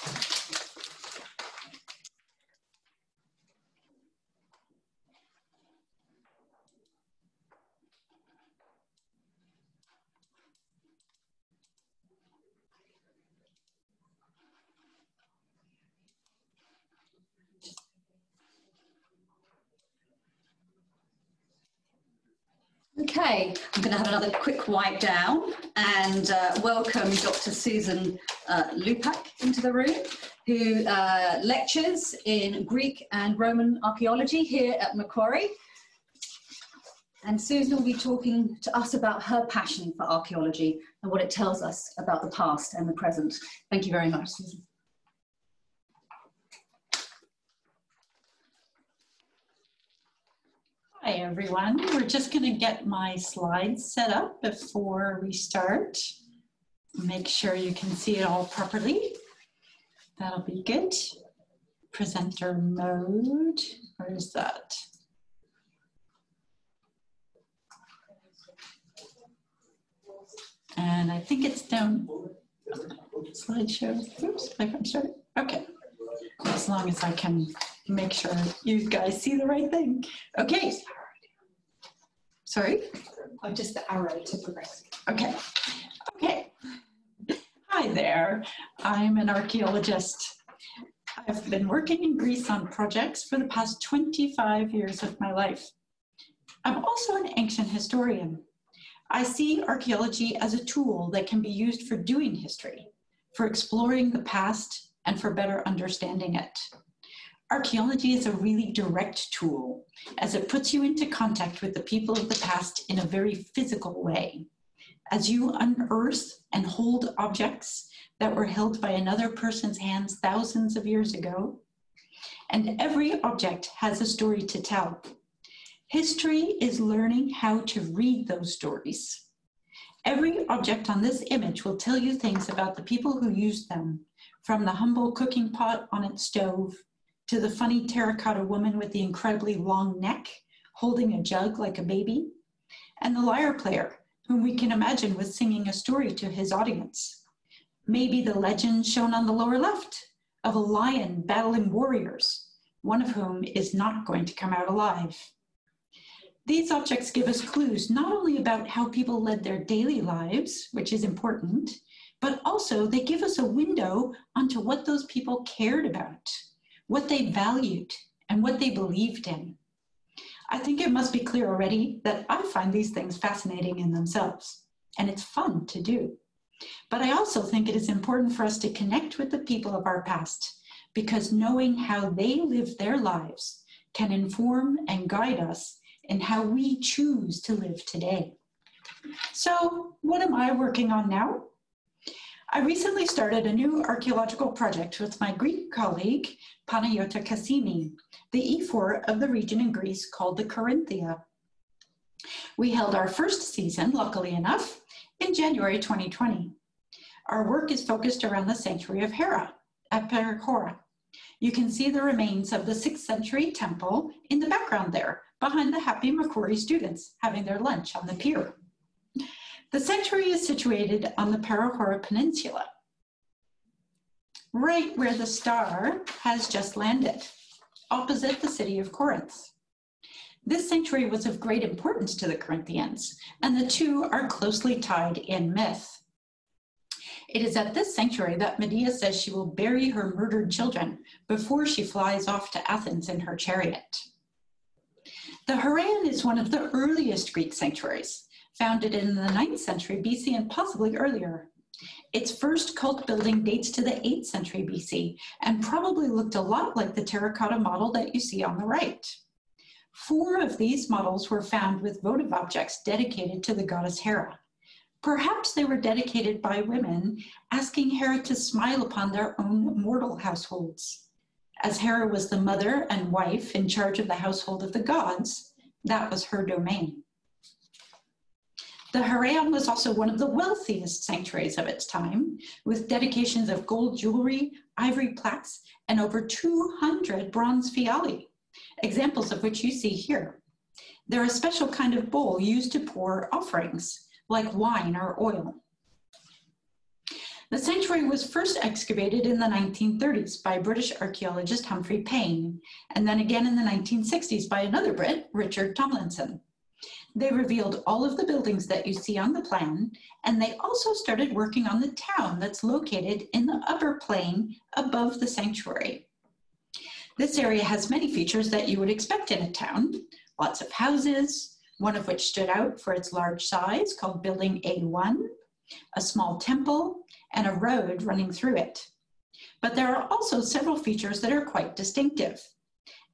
Okay, I'm going to have another quick wipe down and welcome Dr. Susan Lupack into the room, who lectures in Greek and Roman archaeology here at Macquarie. And Susan will be talking to us about her passion for archaeology and what it tells us about the past and the present. Thank you very much, Susan. Hi everyone, we're just going to get my slides set up before we start. Make sure you can see it all properly. That'll be good. Presenter mode, where is that? And I think it's down, slideshow, oops, I'm sorry, okay. As long as I can make sure you guys see the right thing. Okay. Sorry? Oh, just the arrow to progress. Okay. Okay. Hi there. I'm an archaeologist. I've been working in Greece on projects for the past 25 years of my life. I'm also an ancient historian. I see archaeology as a tool that can be used for doing history, for exploring the past, and for better understanding it. Archaeology is a really direct tool, as it puts you into contact with the people of the past in a very physical way. As you unearth and hold objects that were held by another person's hands thousands of years ago, and every object has a story to tell. History is learning how to read those stories. Every object on this image will tell you things about the people who used them, from the humble cooking pot on its stove, to the funny terracotta woman with the incredibly long neck, holding a jug like a baby, and the lyre player, whom we can imagine was singing a story to his audience. Maybe the legend shown on the lower left of a lion battling warriors, one of whom is not going to come out alive. These objects give us clues not only about how people led their daily lives, which is important, but also they give us a window onto what those people cared about, what they valued, and what they believed in. I think it must be clear already that I find these things fascinating in themselves, and it's fun to do. But I also think it is important for us to connect with the people of our past, because knowing how they lived their lives can inform and guide us in how we choose to live today. So what am I working on now? I recently started a new archaeological project with my Greek colleague, Panayota Kassimi, the ephor of the region in Greece called the Corinthia. We held our first season, luckily enough, in January 2020. Our work is focused around the sanctuary of Hera at Perachora. You can see the remains of the 6th century temple in the background there, behind the happy Macquarie students having their lunch on the pier. The sanctuary is situated on the Perachora Peninsula, right where the star has just landed, opposite the city of Corinth. This century was of great importance to the Corinthians, and the two are closely tied in myth. It is at this sanctuary that Medea says she will bury her murdered children before she flies off to Athens in her chariot. The Heraion is one of the earliest Greek sanctuaries, founded in the 9th century BC and possibly earlier. Its first cult building dates to the 8th century BC and probably looked a lot like the terracotta model that you see on the right. 4 of these models were found with votive objects dedicated to the goddess Hera. Perhaps they were dedicated by women, asking Hera to smile upon their own mortal households. As Hera was the mother and wife in charge of the household of the gods, that was her domain. The Heraion was also one of the wealthiest sanctuaries of its time, with dedications of gold jewelry, ivory plaques, and over 200 bronze phiali, examples of which you see here. They're a special kind of bowl used to pour offerings, like wine or oil. The sanctuary was first excavated in the 1930s by British archaeologist Humphrey Payne, and then again in the 1960s by another Brit, Richard Tomlinson. They revealed all of the buildings that you see on the plan, and they also started working on the town that's located in the upper plain above the sanctuary. This area has many features that you would expect in a town, lots of houses, one of which stood out for its large size, called Building A1, a small temple, and a road running through it. But there are also several features that are quite distinctive.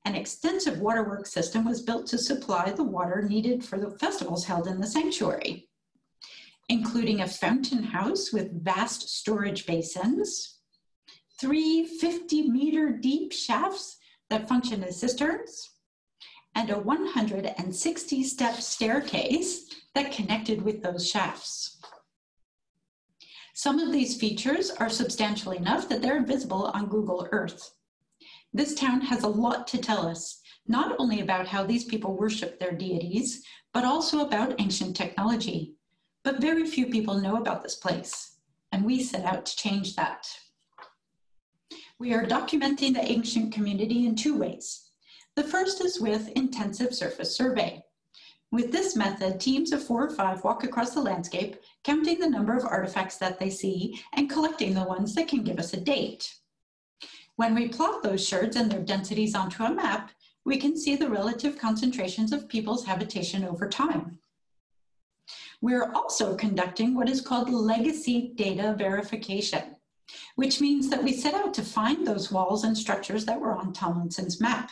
An extensive waterworks system was built to supply the water needed for the festivals held in the sanctuary, including a fountain house with vast storage basins, 3 50-meter-deep shafts that function as cisterns, and a 160-step staircase that connected with those shafts. Some of these features are substantial enough that they're visible on Google Earth. This town has a lot to tell us, not only about how these people worship their deities, but also about ancient technology. But very few people know about this place, and we set out to change that. We are documenting the ancient community in 2 ways. The first is with intensive surface survey. With this method, teams of 4 or 5 walk across the landscape, counting the number of artifacts that they see and collecting the ones that can give us a date. When we plot those sherds and their densities onto a map, we can see the relative concentrations of people's habitation over time. We're also conducting what is called legacy data verification, which means that we set out to find those walls and structures that were on Tomlinson's map.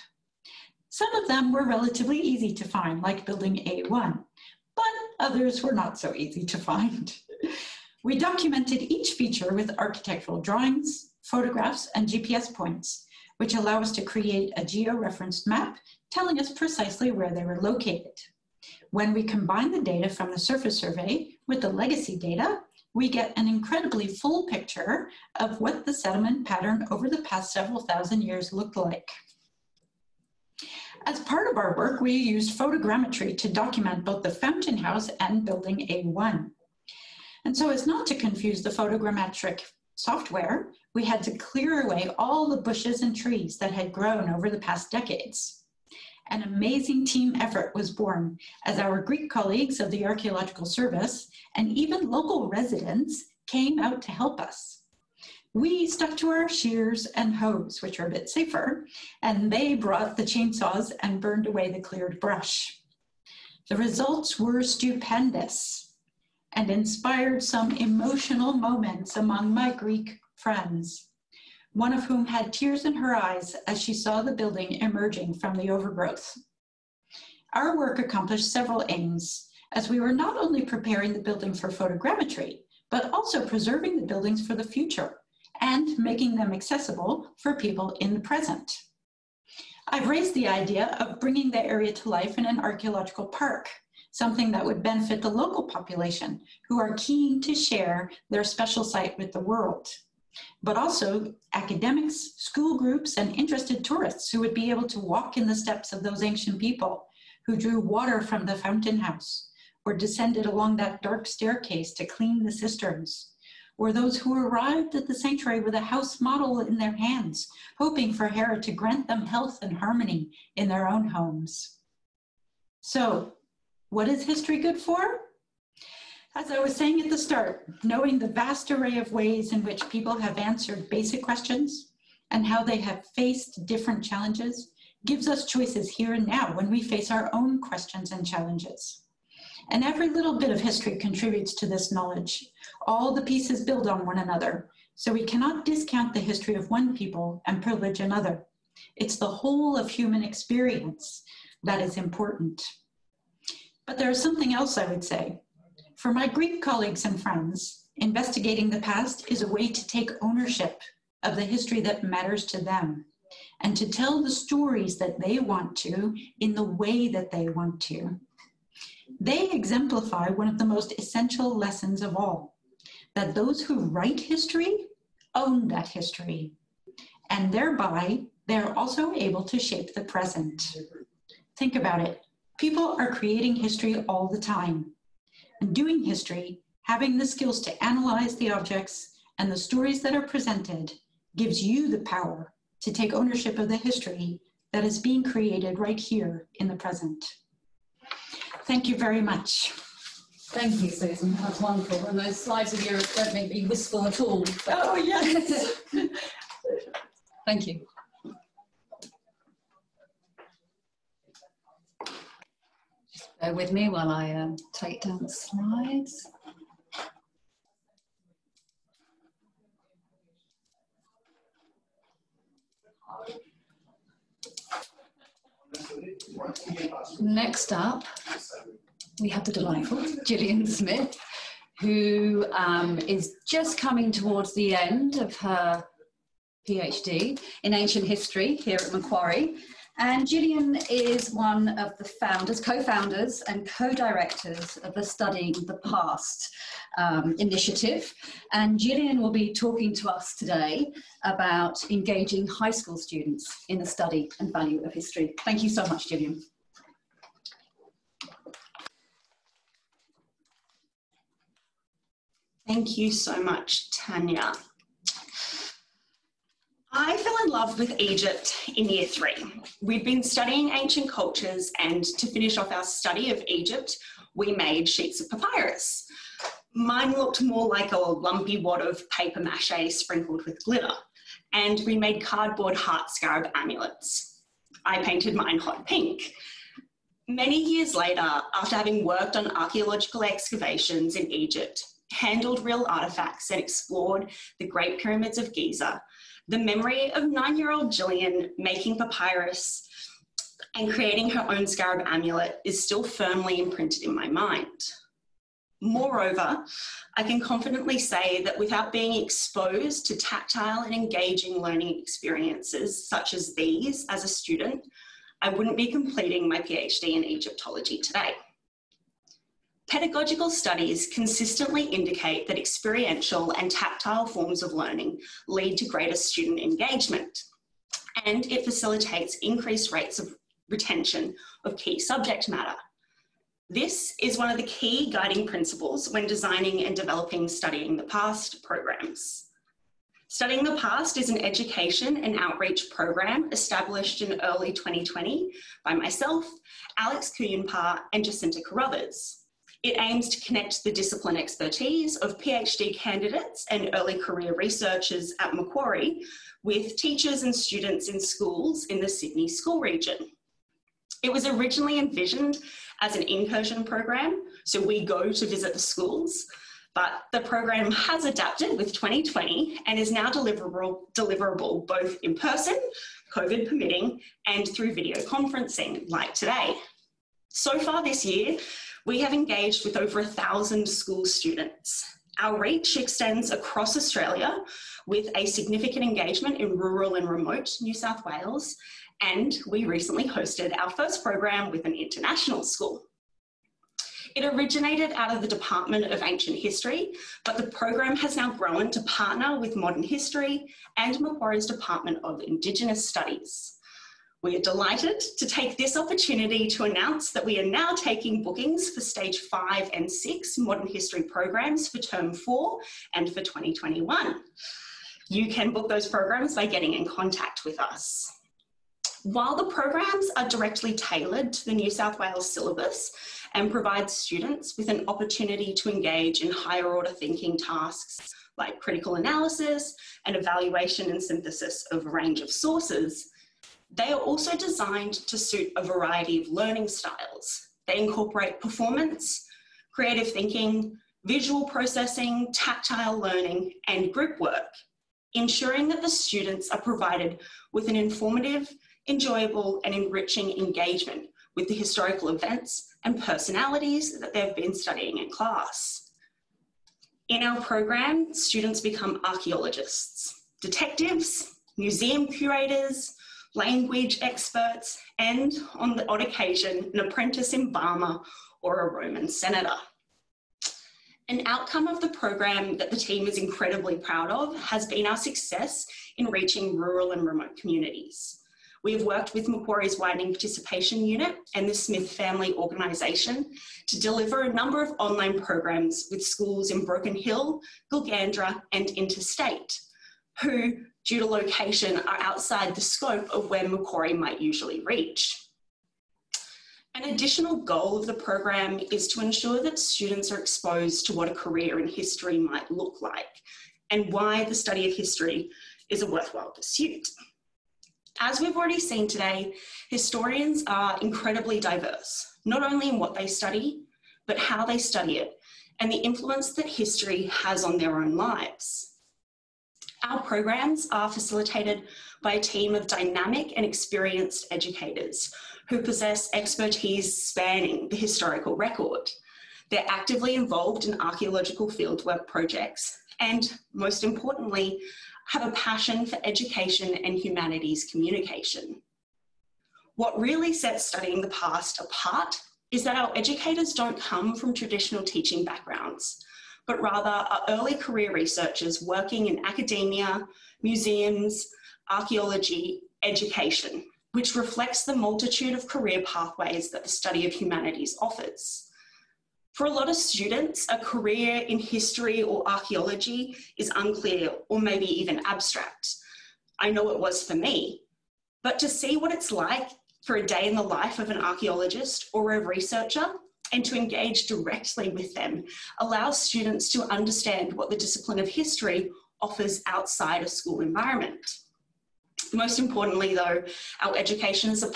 Some of them were relatively easy to find, like Building A1, but others were not so easy to find. We documented each feature with architectural drawings, photographs, and GPS points, which allow us to create a geo-referenced map telling us precisely where they were located. When we combine the data from the surface survey with the legacy data, we get an incredibly full picture of what the sediment pattern over the past several thousand years looked like. As part of our work, we used photogrammetry to document both the fountain house and Building A1. And so as not to confuse the photogrammetric software, we had to clear away all the bushes and trees that had grown over the past decades. An amazing team effort was born as our Greek colleagues of the Archaeological Service and even local residents came out to help us. We stuck to our shears and hoes, which are a bit safer, and they brought the chainsaws and burned away the cleared brush. The results were stupendous and inspired some emotional moments among my Greek friends, one of whom had tears in her eyes as she saw the building emerging from the overgrowth. Our work accomplished several aims, as we were not only preparing the building for photogrammetry, but also preserving the buildings for the future and making them accessible for people in the present. I've raised the idea of bringing the area to life in an archaeological park, something that would benefit the local population who are keen to share their special site with the world, but also academics, school groups, and interested tourists who would be able to walk in the steps of those ancient people who drew water from the fountain house or descended along that dark staircase to clean the cisterns, or those who arrived at the sanctuary with a house model in their hands, hoping for Hera to grant them health and harmony in their own homes. So what is history good for? As I was saying at the start, knowing the vast array of ways in which people have answered basic questions and how they have faced different challenges gives us choices here and now when we face our own questions and challenges. And every little bit of history contributes to this knowledge. All the pieces build on one another, so we cannot discount the history of one people and privilege another. It's the whole of human experience that is important. But there is something else I would say. For my Greek colleagues and friends, investigating the past is a way to take ownership of the history that matters to them, and to tell the stories that they want to in the way that they want to. They exemplify one of the most essential lessons of all, that those who write history own that history, and thereby they're also able to shape the present. Think about it. People are creating history all the time. And doing history, having the skills to analyze the objects and the stories that are presented, gives you the power to take ownership of the history that is being created right here in the present. Thank you very much. Thank you, Susan. That's wonderful. And those slides of yours don't make me wistful at all. Oh, yes. Thank you. Just bear with me while I take down the slides. Next up, we have the delightful Gillian Smith, who is just coming towards the end of her PhD in ancient history here at Macquarie. And Gillian is one of the founders, co-founders and co-directors of the Studying the Past initiative. And Gillian will be talking to us today about engaging high school students in the study and value of history. Thank you so much, Gillian. Thank you so much, Tanya. I fell in love with Egypt in Year 3. We'd been studying ancient cultures, and to finish off our study of Egypt, we made sheets of papyrus. Mine looked more like a lumpy wad of paper mache sprinkled with glitter, and we made cardboard heart scarab amulets. I painted mine hot pink. Many years later, after having worked on archaeological excavations in Egypt, handled real artifacts and explored the Great Pyramids of Giza, the memory of 9-year-old Gillian making papyrus and creating her own scarab amulet is still firmly imprinted in my mind. Moreover, I can confidently say that without being exposed to tactile and engaging learning experiences such as these as a student, I wouldn't be completing my PhD in Egyptology today. Pedagogical studies consistently indicate that experiential and tactile forms of learning lead to greater student engagement, and it facilitates increased rates of retention of key subject matter. This is one of the key guiding principles when designing and developing Studying the Past programs. Studying the Past is an education and outreach program established in early 2020 by myself, Alex Kuyunpa and Jacinta Carruthers. It aims to connect the discipline expertise of PhD candidates and early career researchers at Macquarie with teachers and students in schools in the Sydney school region. It was originally envisioned as an incursion program, so we go to visit the schools, but the program has adapted with 2020 and is now deliverable both in person, COVID permitting, and through video conferencing like today. So far this year, we have engaged with over 1,000 school students. Our reach extends across Australia with a significant engagement in rural and remote New South Wales, and we recently hosted our first program with an international school. It originated out of the Department of Ancient History, but the program has now grown to partner with Modern History and Macquarie's Department of Indigenous Studies. We are delighted to take this opportunity to announce that we are now taking bookings for Stage 5 and 6 Modern History programs for Term 4 and for 2021. You can book those programs by getting in contact with us. While the programs are directly tailored to the New South Wales syllabus and provide students with an opportunity to engage in higher order thinking tasks like critical analysis and evaluation and synthesis of a range of sources, they are also designed to suit a variety of learning styles. They incorporate performance, creative thinking, visual processing, tactile learning, and group work, ensuring that the students are provided with an informative, enjoyable, and enriching engagement with the historical events and personalities that they've been studying in class. In our program, students become archaeologists, detectives, museum curators, language experts, and on the odd occasion, an apprentice embalmer or a Roman senator. An outcome of the program that the team is incredibly proud of has been our success in reaching rural and remote communities. We have worked with Macquarie's Widening Participation Unit and the Smith Family Organisation to deliver a number of online programs with schools in Broken Hill, Gulgandra and interstate, who, due to location, are outside the scope of where Macquarie might usually reach. An additional goal of the program is to ensure that students are exposed to what a career in history might look like and why the study of history is a worthwhile pursuit. As we've already seen today, historians are incredibly diverse, not only in what they study, but how they study it and the influence that history has on their own lives. Our programs are facilitated by a team of dynamic and experienced educators who possess expertise spanning the historical record. They're actively involved in archaeological fieldwork projects and, most importantly, have a passion for education and humanities communication. What really sets Studying the Past apart is that our educators don't come from traditional teaching backgrounds, but rather are early career researchers working in academia, museums, archaeology, education, which reflects the multitude of career pathways that the study of humanities offers. For a lot of students, a career in history or archaeology is unclear or maybe even abstract. I know it was for me, but to see what it's like for a day in the life of an archaeologist or a researcher and to engage directly with them allows students to understand what the discipline of history offers outside a school environment. Most importantly, though, our educators are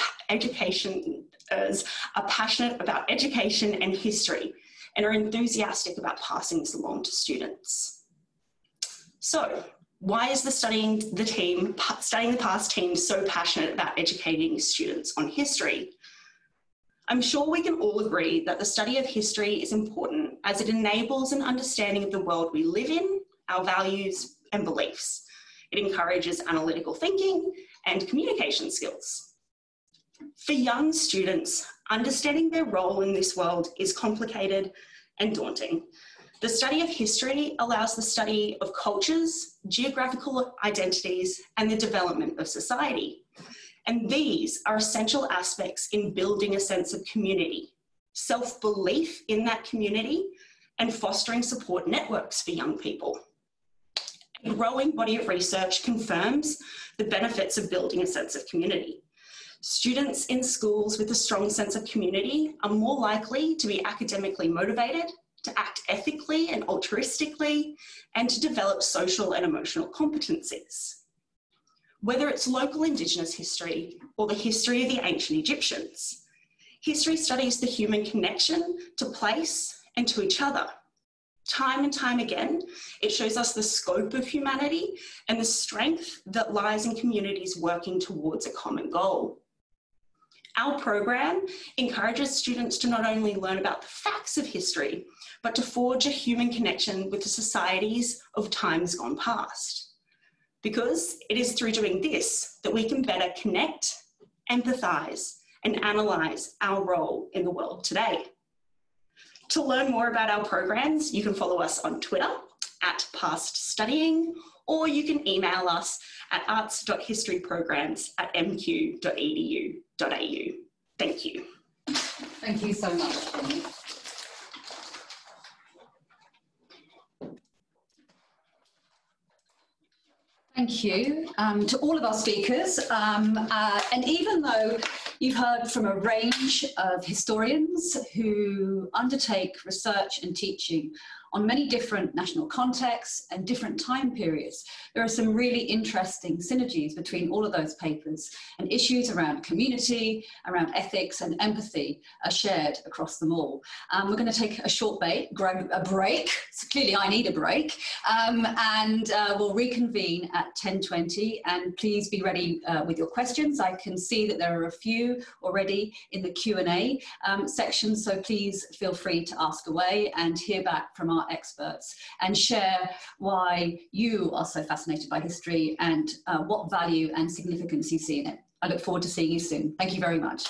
passionate about education and history and are enthusiastic about passing this along to students. So, why is the Studying the Past team so passionate about educating students on history? I'm sure we can all agree that the study of history is important as it enables an understanding of the world we live in, our values and beliefs. It encourages analytical thinking and communication skills. For young students, understanding their role in this world is complicated and daunting. The study of history allows the study of cultures, geographical identities, and the development of society. And these are essential aspects in building a sense of community, self-belief in that community, and fostering support networks for young people. A growing body of research confirms the benefits of building a sense of community. Students in schools with a strong sense of community are more likely to be academically motivated, to act ethically and altruistically, and to develop social and emotional competencies. Whether it's local Indigenous history or the history of the ancient Egyptians, history studies the human connection to place and to each other. Time and time again, it shows us the scope of humanity and the strength that lies in communities working towards a common goal. Our program encourages students to not only learn about the facts of history, but to forge a human connection with the societies of times gone past. Because it is through doing this that we can better connect, empathise, and analyse our role in the world today. To learn more about our programs, you can follow us on Twitter at @paststudying, or you can email us at arts.historyprograms@mq.edu.au. Thank you. Thank you so much. Thank you to all of our speakers. And even though you've heard from a range of historians who undertake research and teaching on many different national contexts and different time periods, there are some really interesting synergies between all of those papers, and issues around community, around ethics and empathy are shared across them all. We're going to take a short break, so clearly I need a break, and we'll reconvene at 10:20, and please be ready with your questions. I can see that there are a few already in the Q&A section, so please feel free to ask away and hear back from our experts and share why you are so fascinated by history and what value and significance you see in it. I look forward to seeing you soon. Thank you very much.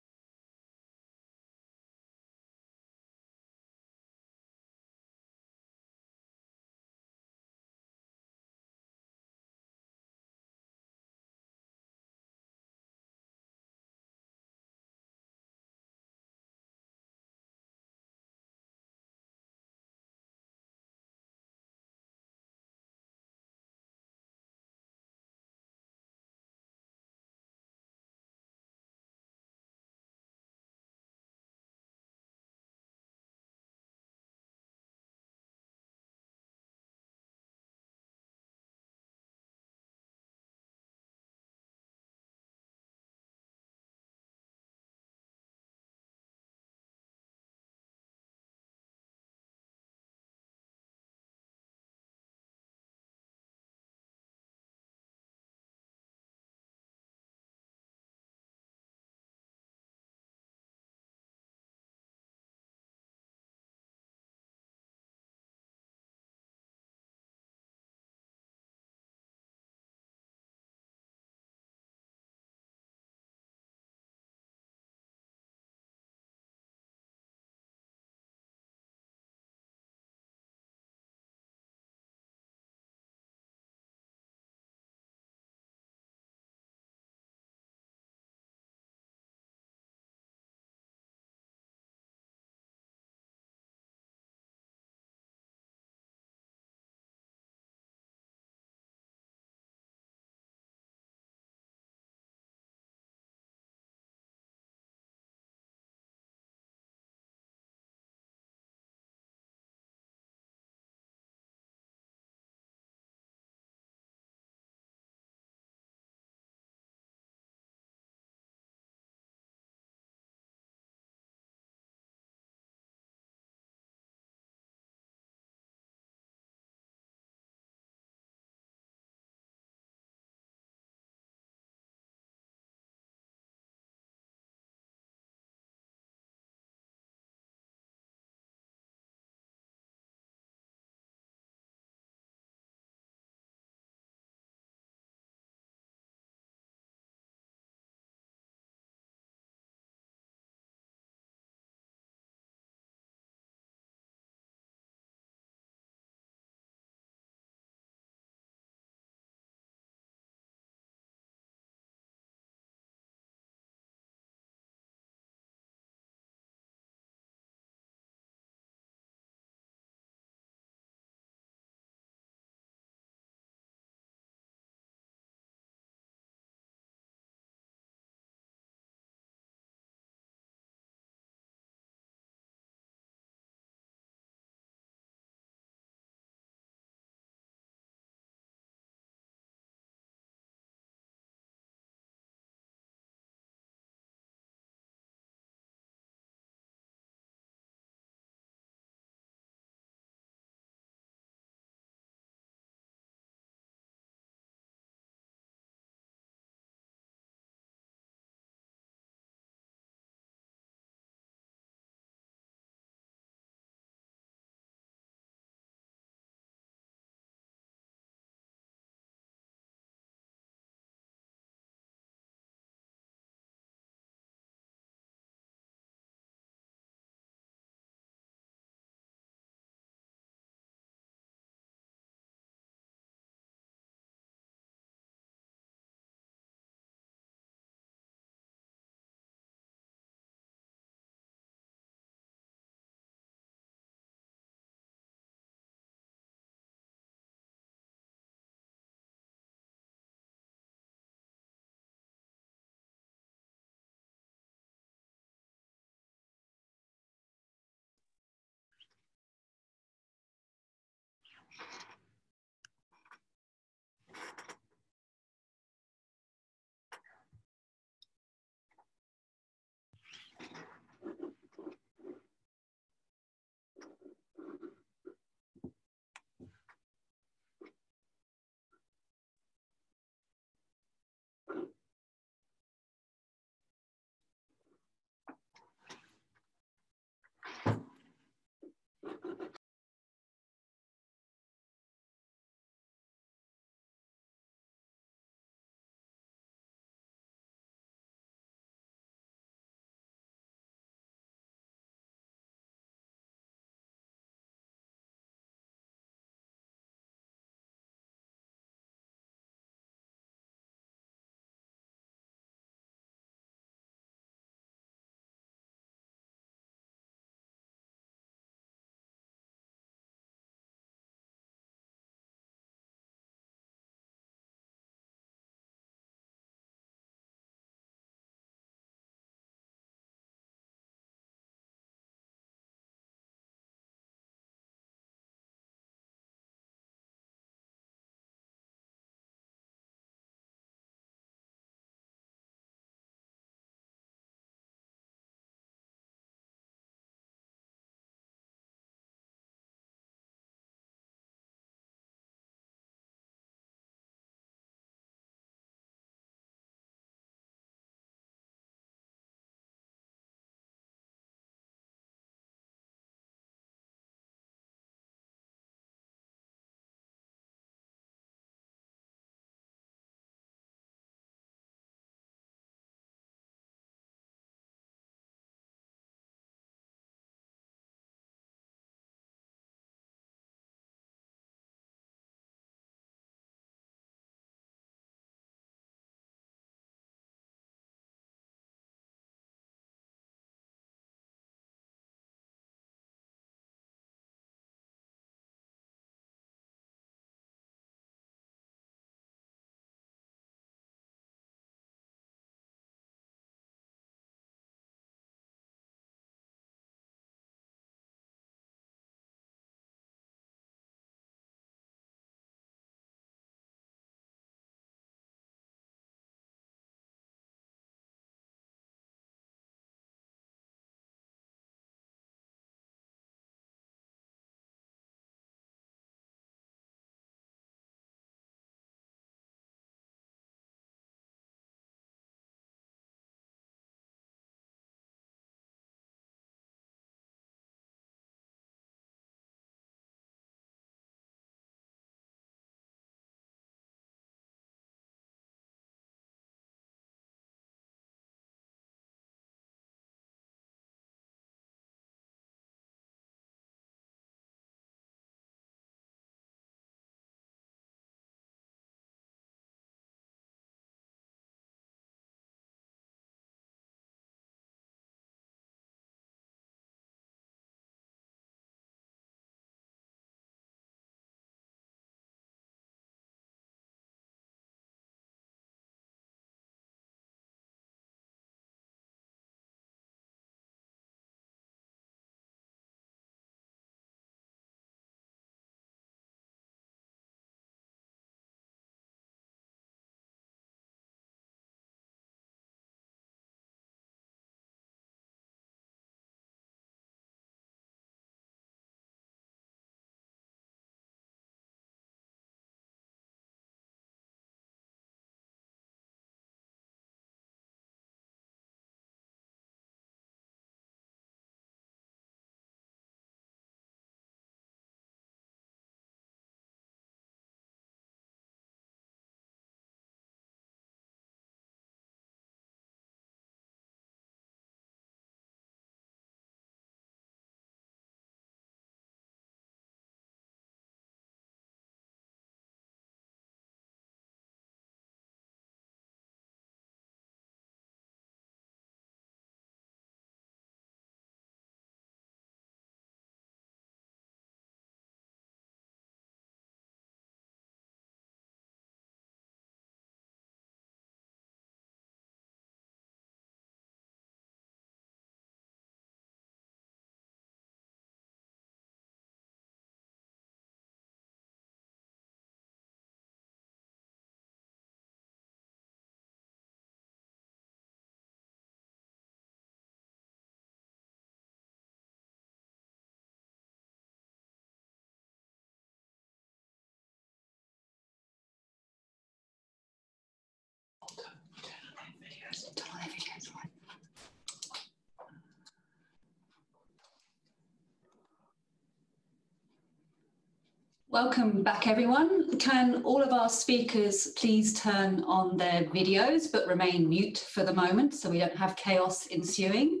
Welcome back, everyone. Can all of our speakers please turn on their videos but remain mute for the moment so we don't have chaos ensuing?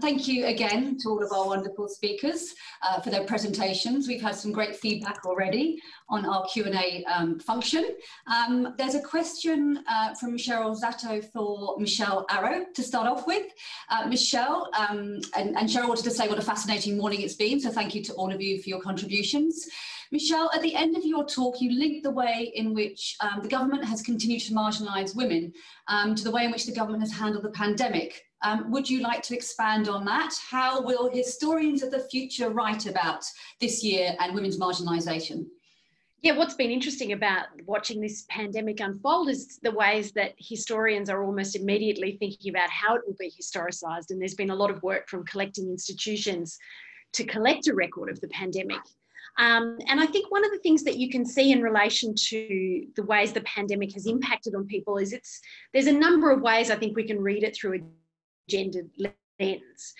Thank you again to all of our wonderful speakers for their presentations. We've had some great feedback already on our Q&A function. There's a question from Cheryl Zatto for Michelle Arrow to start off with. Michelle and Cheryl wanted to say what a fascinating morning it's been, so thank you to all of you for your contributions. Michelle, at the end of your talk, you linked the way in which the government has continued to marginalise women to the way in which the government has handled the pandemic. Would you like to expand on that? How will historians of the future write about this year and women's marginalisation? Yeah, what's been interesting about watching this pandemic unfold is the ways that historians are almost immediately thinking about how it will be historicised. And there's been a lot of work from collecting institutions to collect a record of the pandemic. And I think one of the things that you can see in relation to the ways the pandemic has impacted on people is there's a number of ways I think we can read it through a gendered lens.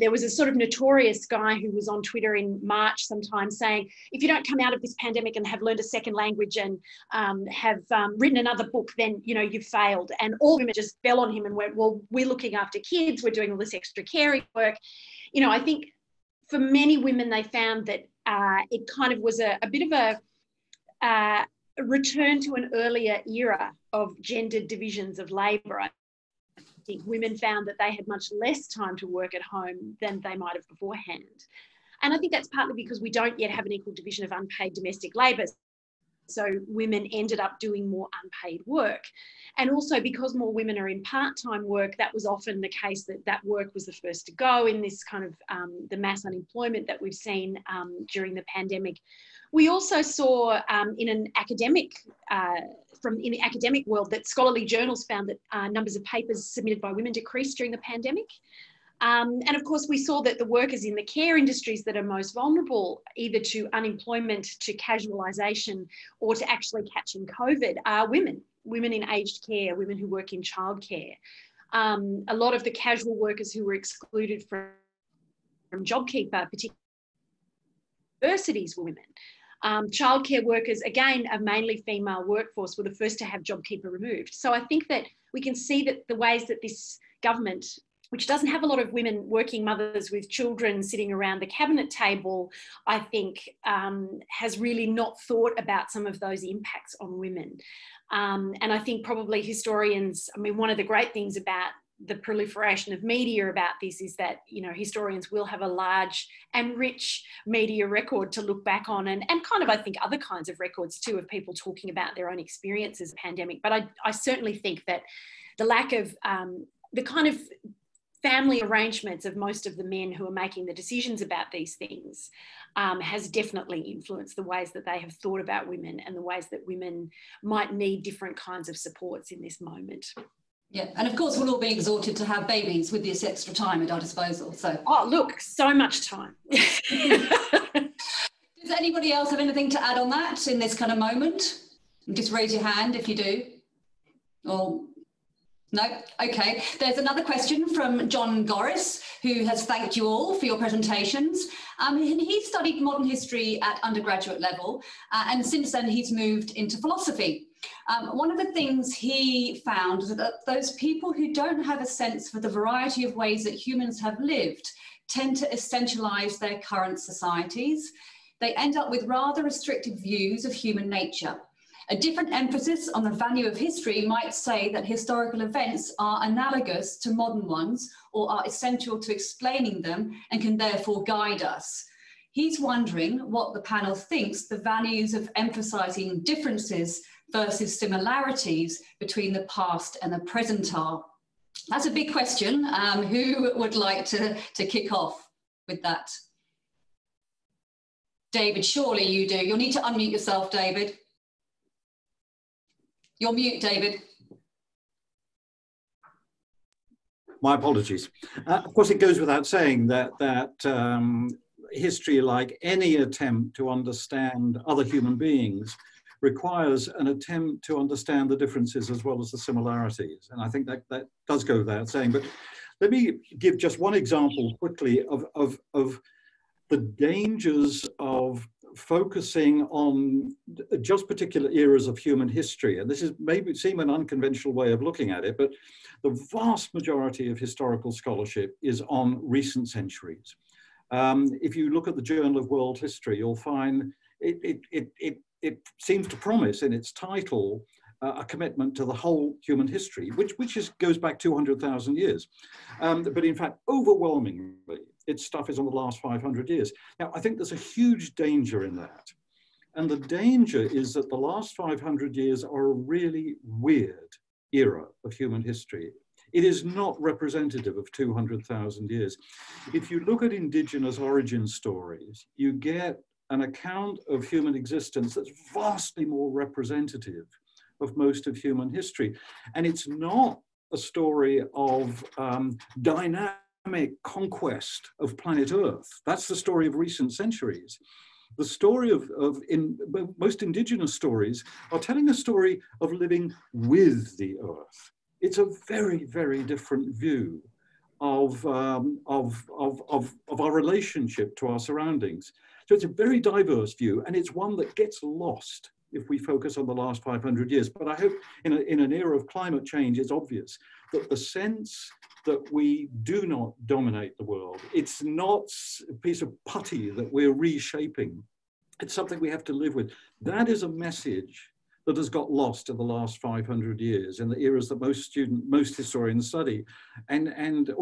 There was a sort of notorious guy who was on Twitter in March sometime saying, if you don't come out of this pandemic and have learned a second language and have written another book, then, you know, you've failed. And all women just fell on him and went, well, we're looking after kids, we're doing all this extra caring work. You know, I think for many women, they found that it kind of was a bit of a return to an earlier era of gendered divisions of labour. I think women found that they had much less time to work at home than they might have beforehand. And I think that's partly because we don't yet have an equal division of unpaid domestic labour. So women ended up doing more unpaid work. And also because more women are in part-time work, that was often the case that that work was the first to go in this kind of the mass unemployment that we've seen during the pandemic. We also saw in the academic world that scholarly journals found that numbers of papers submitted by women decreased during the pandemic. And of course, we saw that the workers in the care industries that are most vulnerable, either to unemployment, to casualisation, or to actually catching COVID, are women. Women in aged care, women who work in childcare. A lot of the casual workers who were excluded from JobKeeper, particularly universities, were women. Childcare workers, again, a mainly female workforce, were the first to have JobKeeper removed. So I think that we can see that the ways that this government, which doesn't have a lot of women working mothers with children sitting around the cabinet table, I think has really not thought about some of those impacts on women. And I think probably historians, I mean, one of the great things about the proliferation of media about this is that, you know, historians will have a large and rich media record to look back on and kind of, I think, other kinds of records too of people talking about their own experiences of pandemic. But I certainly think that the lack of the kind of family arrangements of most of the men who are making the decisions about these things has definitely influenced the ways that they have thought about women and the ways that women might need different kinds of supports in this moment. Yeah, and of course we'll all be exhorted to have babies with this extra time at our disposal. So, oh, look, so much time. Does anybody else have anything to add on that in this kind of moment? Just raise your hand if you do. Or no? Okay. There's another question from John Gorris, who has thanked you all for your presentations. He studied modern history at undergraduate level, and since then he's moved into philosophy. One of the things he found was that those people who don't have a sense for the variety of ways that humans have lived tend to essentialise their current societies. They end up with rather restricted views of human nature. A different emphasis on the value of history might say that historical events are analogous to modern ones or are essential to explaining them and can therefore guide us. He's wondering what the panel thinks the values of emphasising differences versus similarities between the past and the present are. That's a big question. Who would like to kick off with that? David, surely you do. You'll need to unmute yourself, David. You're mute, David. My apologies. Of course, it goes without saying that history, like any attempt to understand other human beings, requires an attempt to understand the differences as well as the similarities. And I think that does go without saying. But let me give just one example quickly of the dangers of focusing on just particular eras of human history. And this is maybe seem an unconventional way of looking at it, but the vast majority of historical scholarship is on recent centuries. If you look at the Journal of World History, you'll find it seems to promise in its title a commitment to the whole human history, which goes back 200,000 years. But in fact, overwhelmingly, its stuff is on the last 500 years. Now, I think there's a huge danger in that. And the danger is that the last 500 years are a really weird era of human history. It is not representative of 200,000 years. If you look at indigenous origin stories, you get an account of human existence that's vastly more representative of most of human history. And it's not a story of dynamic conquest of planet Earth. That's the story of recent centuries. The story of most indigenous stories are telling a story of living with the Earth. It's a very, very different view of our relationship to our surroundings. So it's a very diverse view, and it's one that gets lost if we focus on the last 500 years. But I hope in an era of climate change, it's obvious that the sense that we do not dominate the world, it's not a piece of putty that we're reshaping. It's something we have to live with. That is a message that has got lost in the last 500 years, in the eras that most historians study, or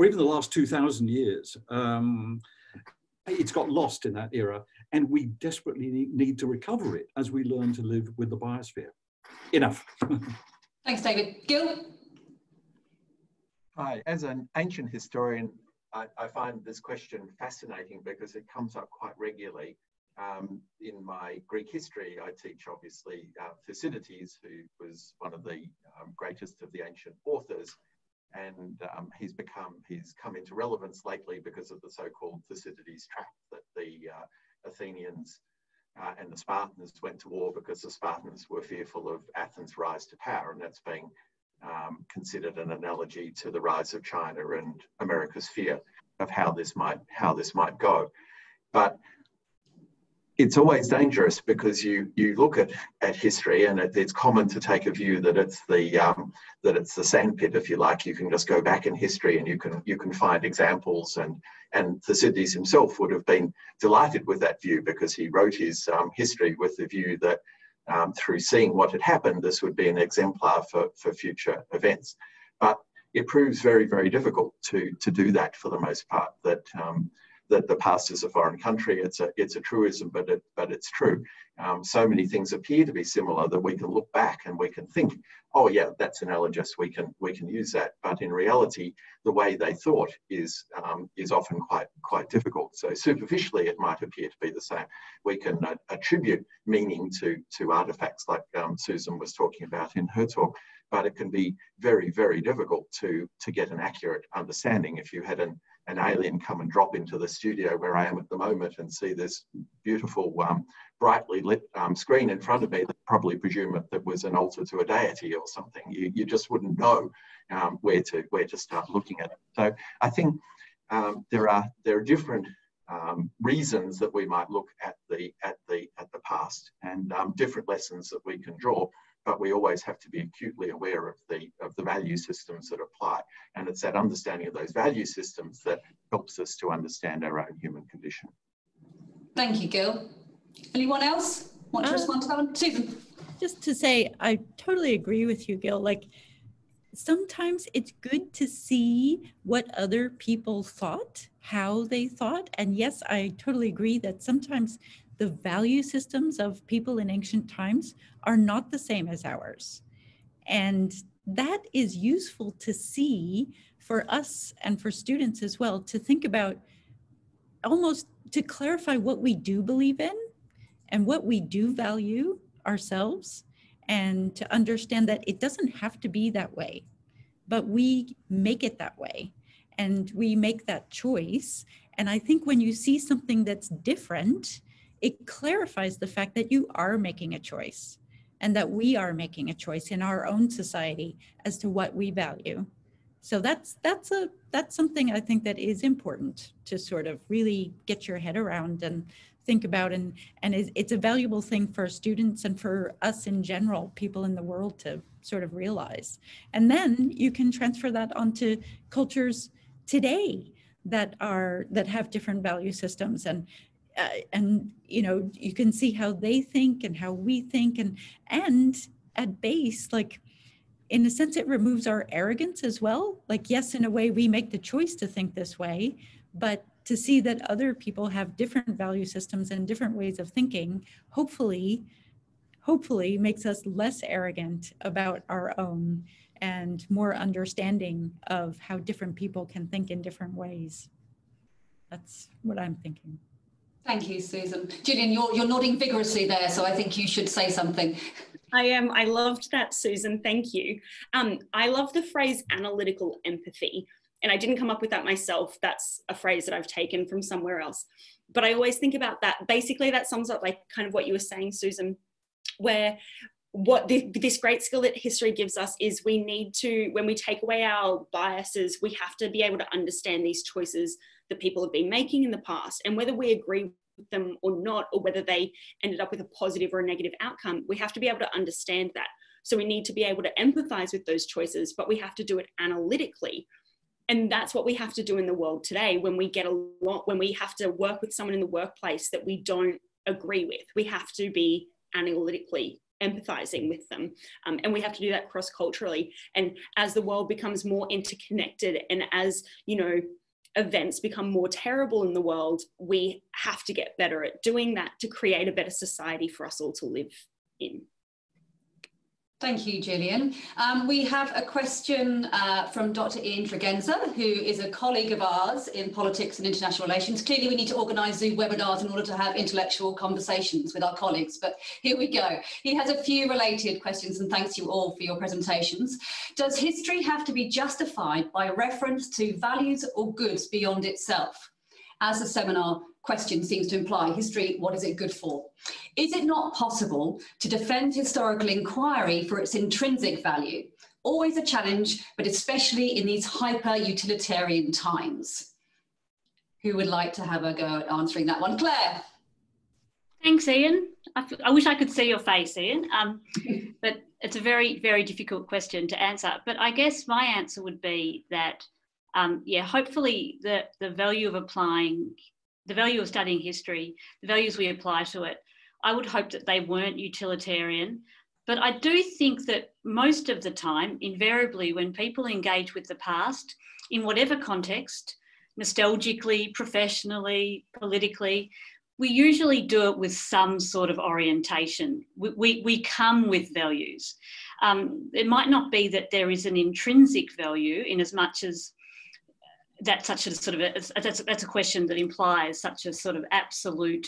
even the last 2,000 years. It's got lost in that era, and we desperately need to recover it as we learn to live with the biosphere. Enough. Thanks, David. Gil? Hi. As an ancient historian, I find this question fascinating because it comes up quite regularly. In my Greek history, I teach, obviously, Thucydides, who was one of the greatest of the ancient authors. And he's come into relevance lately because of the so-called Thucydides tract that the Athenians and the Spartans went to war because the Spartans were fearful of Athens' rise to power, and that's being considered an analogy to the rise of China and America's fear of how this might go. But it's always dangerous because you look at history, and it's common to take a view that it's the sandpit, if you like. You can just go back in history and you can find examples, and Thucydides himself would have been delighted with that view because he wrote his history with the view that through seeing what had happened, this would be an exemplar for future events. But it proves very, very difficult to do that for the most part. That the past is a foreign country. It's a truism, but it's true. So many things appear to be similar that we can look back and we can think, oh yeah, that's analogous, we can use that. But in reality, the way they thought is often quite difficult. So superficially, it might appear to be the same. We can attribute meaning to artifacts like Susan was talking about in her talk, but it can be very, very difficult to get an accurate understanding. If you had an alien come and drop into the studio where I am at the moment and see this beautiful, brightly lit screen in front of me, they probably presume that was an altar to a deity or something. You just wouldn't know where to start looking at it. So I think there are different reasons that we might look at the past, and different lessons that we can draw. But we always have to be acutely aware of the value systems that apply. And it's that understanding of those value systems that helps us to understand our own human condition. Thank you, Gil. Anyone else want to respond to that one? Susan? Just to say, I totally agree with you, Gil. Like, sometimes it's good to see what other people thought, how they thought. And yes, I totally agree that sometimes the value systems of people in ancient times are not the same as ours. And that is useful to see for us and for students as well, to think about, almost to clarify what we do believe in and what we do value ourselves, and to understand that it doesn't have to be that way, but we make it that way and we make that choice. And I think when you see something that's different, it clarifies the fact that you are making a choice, and that we are making a choice in our own society as to what we value. So that's something I think that is important to sort of really get your head around and think about, and it's a valuable thing for students and for us in general, people in the world, to sort of realize. And then you can transfer that onto cultures today that have different value systems, and you know, you can see how they think and how we think, and at base, like, in a sense, it removes our arrogance as well. Like, yes, in a way we make the choice to think this way, but to see that other people have different value systems and different ways of thinking, hopefully makes us less arrogant about our own and more understanding of how different people can think in different ways. That's what I'm thinking. Thank you, Susan. Gillian, you're nodding vigorously there, so I think you should say something. I am. I loved that, Susan. Thank you. I love the phrase analytical empathy, and I didn't come up with that myself. That's a phrase that I've taken from somewhere else. But I always think about that. Basically, that sums up like kind of what you were saying, Susan, where what this great skill that history gives us is we need to, when we take away our biases, we have to be able to understand these choices that people have been making in the past, and whether we agree with them or not, or whether they ended up with a positive or a negative outcome, we have to be able to understand that. So we need to be able to empathize with those choices, but we have to do it analytically. And that's what we have to do in the world today when we have to work with someone in the workplace that we don't agree with. We have to be analytically empathizing with them. And we have to do that cross-culturally. And as the world becomes more interconnected, and as, you know, events become more terrible in the world, we have to get better at doing that to create a better society for us all to live in. Thank you, Gillian. We have a question from Dr. Ian Tregenza, who is a colleague of ours in politics and international relations. Clearly, we need to organise Zoom webinars in order to have intellectual conversations with our colleagues, but here we go. He has a few related questions, and thanks you all for your presentations. Does history have to be justified by reference to values or goods beyond itself? As the seminar question seems to imply, history, what is it good for? Is it not possible to defend historical inquiry for its intrinsic value? Always a challenge, but especially in these hyper-utilitarian times. Who would like to have a go at answering that one? Claire. Thanks, Ian. I wish I could see your face, Ian, but it's a very, very difficult question to answer. But I guess my answer would be that, yeah, hopefully the value of studying history, the values we apply to it, I would hope that they weren't utilitarian. But I do think that most of the time, invariably, when people engage with the past, in whatever context, nostalgically, professionally, politically, we usually do it with some sort of orientation. We come with values. It might not be that there is an intrinsic value, in as much as that's a question that implies such a sort of absolute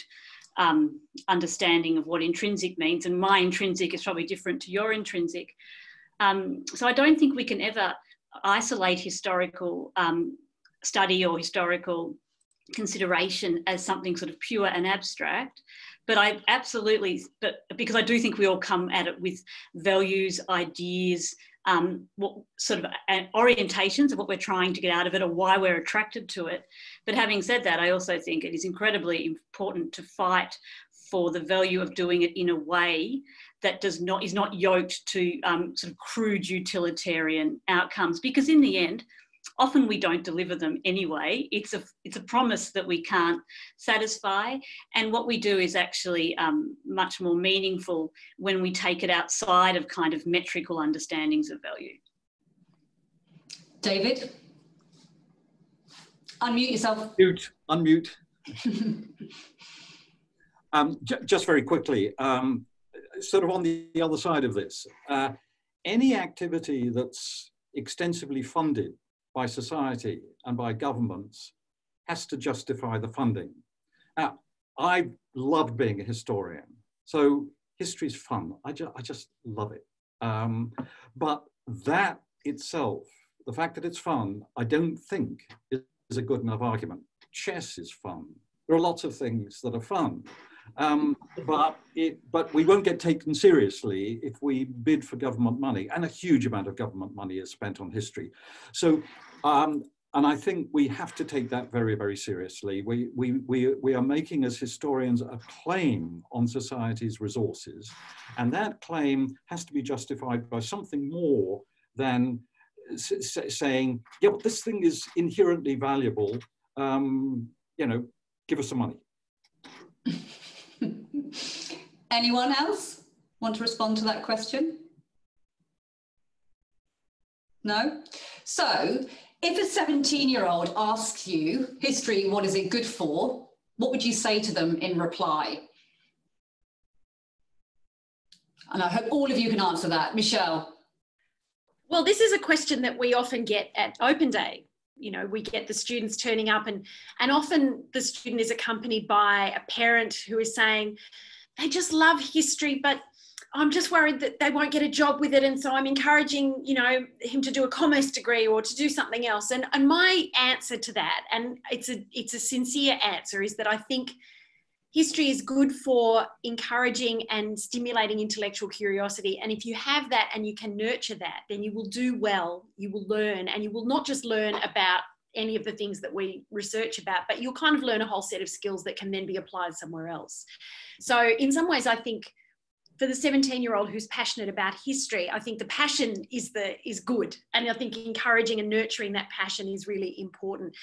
understanding of what intrinsic means, and my intrinsic is probably different to your intrinsic. So I don't think we can ever isolate historical study or historical consideration as something sort of pure and abstract. But because I do think we all come at it with values, ideas, what sort of orientations of what we're trying to get out of it or why we're attracted to it. But having said that, I also think it is incredibly important to fight for the value of doing it in a way that is not yoked to sort of crude utilitarian outcomes, because in the end, often we don't deliver them anyway. It's a promise that we can't satisfy, and what we do is actually much more meaningful when we take it outside of kind of metrical understandings of value. David, unmute yourself. Unmute. Just very quickly, sort of on the other side of this, any activity that's extensively funded by society and by governments has to justify the funding. Now, I love being a historian, so history's fun. I just love it. But that itself, the fact that it's fun, I don't think is a good enough argument. Chess is fun. There are lots of things that are fun, but we won't get taken seriously if we bid for government money, and a huge amount of government money is spent on history. So And I think we have to take that very, very seriously. We are making, as historians, a claim on society's resources, and that claim has to be justified by something more than saying, yeah, well, this thing is inherently valuable, you know, give us some money. Anyone else want to respond to that question? No? So, if a 17-year-old asks you, history, what is it good for? What would you say to them in reply? And I hope all of you can answer that. Michelle. Well, this is a question that we often get at Open Day. You know, we get the students turning up, and often the student is accompanied by a parent who is saying, they just love history, but I'm just worried that they won't get a job with it, and so I'm encouraging, you know, him to do a commerce degree or to do something else. And my answer to that, and it's a sincere answer, is that I think history is good for encouraging and stimulating intellectual curiosity. And if you have that and you can nurture that, then you will do well, you will learn, and you will not just learn about any of the things that we research about, but you'll kind of learn a whole set of skills that can then be applied somewhere else. So in some ways, I think for the 17-year-old who's passionate about history, I think the passion is good. And I think encouraging and nurturing that passion is really important.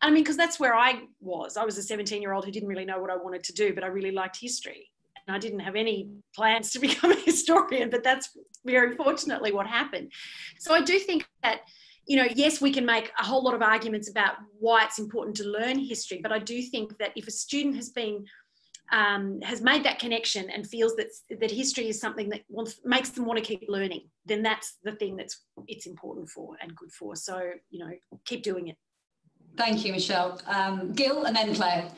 I mean, because that's where I was. I was a 17-year-old who didn't really know what I wanted to do, but I really liked history. And I didn't have any plans to become a historian, but that's very fortunately what happened. So I do think that, you know, yes, we can make a whole lot of arguments about why it's important to learn history, but I do think that if a student has been has made that connection and feels that history is something that makes them want to keep learning, then that's the thing it's important for and good for. So, you know, keep doing it. Thank you, Michelle. Gil and then Claire.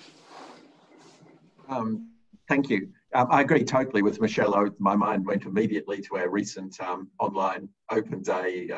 Thank you. I agree totally with Michelle. My mind went immediately to our recent online Open Day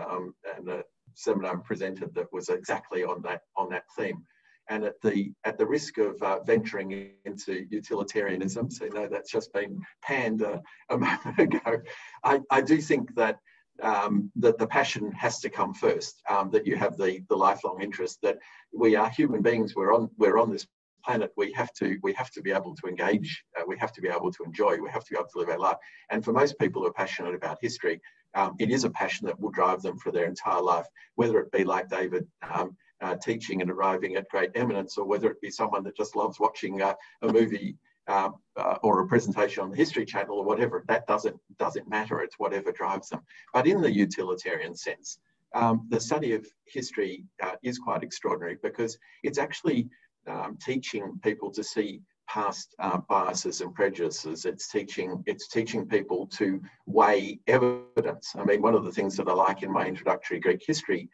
and a seminar presented that was exactly on that theme. And at the risk of venturing into utilitarianism, so no, that's just been panned a moment ago. I do think that that the passion has to come first. That you have the lifelong interest. That we are human beings. We're on this planet. We have to be able to engage. We have to be able to enjoy. We have to be able to live our life. And for most people who are passionate about history, it is a passion that will drive them for their entire life. Whether it be like David. Teaching and arriving at great eminence, or whether it be someone that just loves watching a movie or a presentation on the History Channel or whatever, that doesn't matter. It's whatever drives them. But in the utilitarian sense, the study of history is quite extraordinary because it's actually teaching people to see past biases and prejudices. It's teaching people to weigh evidence. I mean, one of the things that I like in my introductory Greek history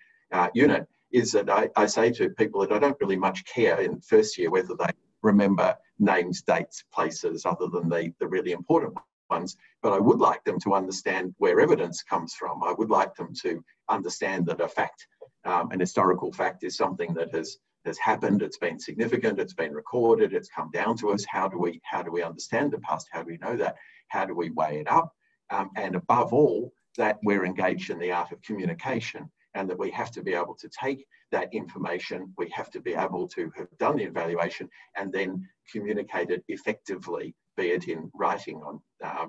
unit is that I say to people that I don't really much care in first year whether they remember names, dates, places other than the really important ones, but I would like them to understand where evidence comes from. I would like them to understand that a fact, an historical fact, is something that has happened, it's been significant, it's been recorded, it's come down to us. How do we understand the past? How do we know that? How do we weigh it up? And above all, that we're engaged in the art of communication. And that we have to be able to take that information, we have to be able to have done the evaluation and then communicate it effectively, be it in writing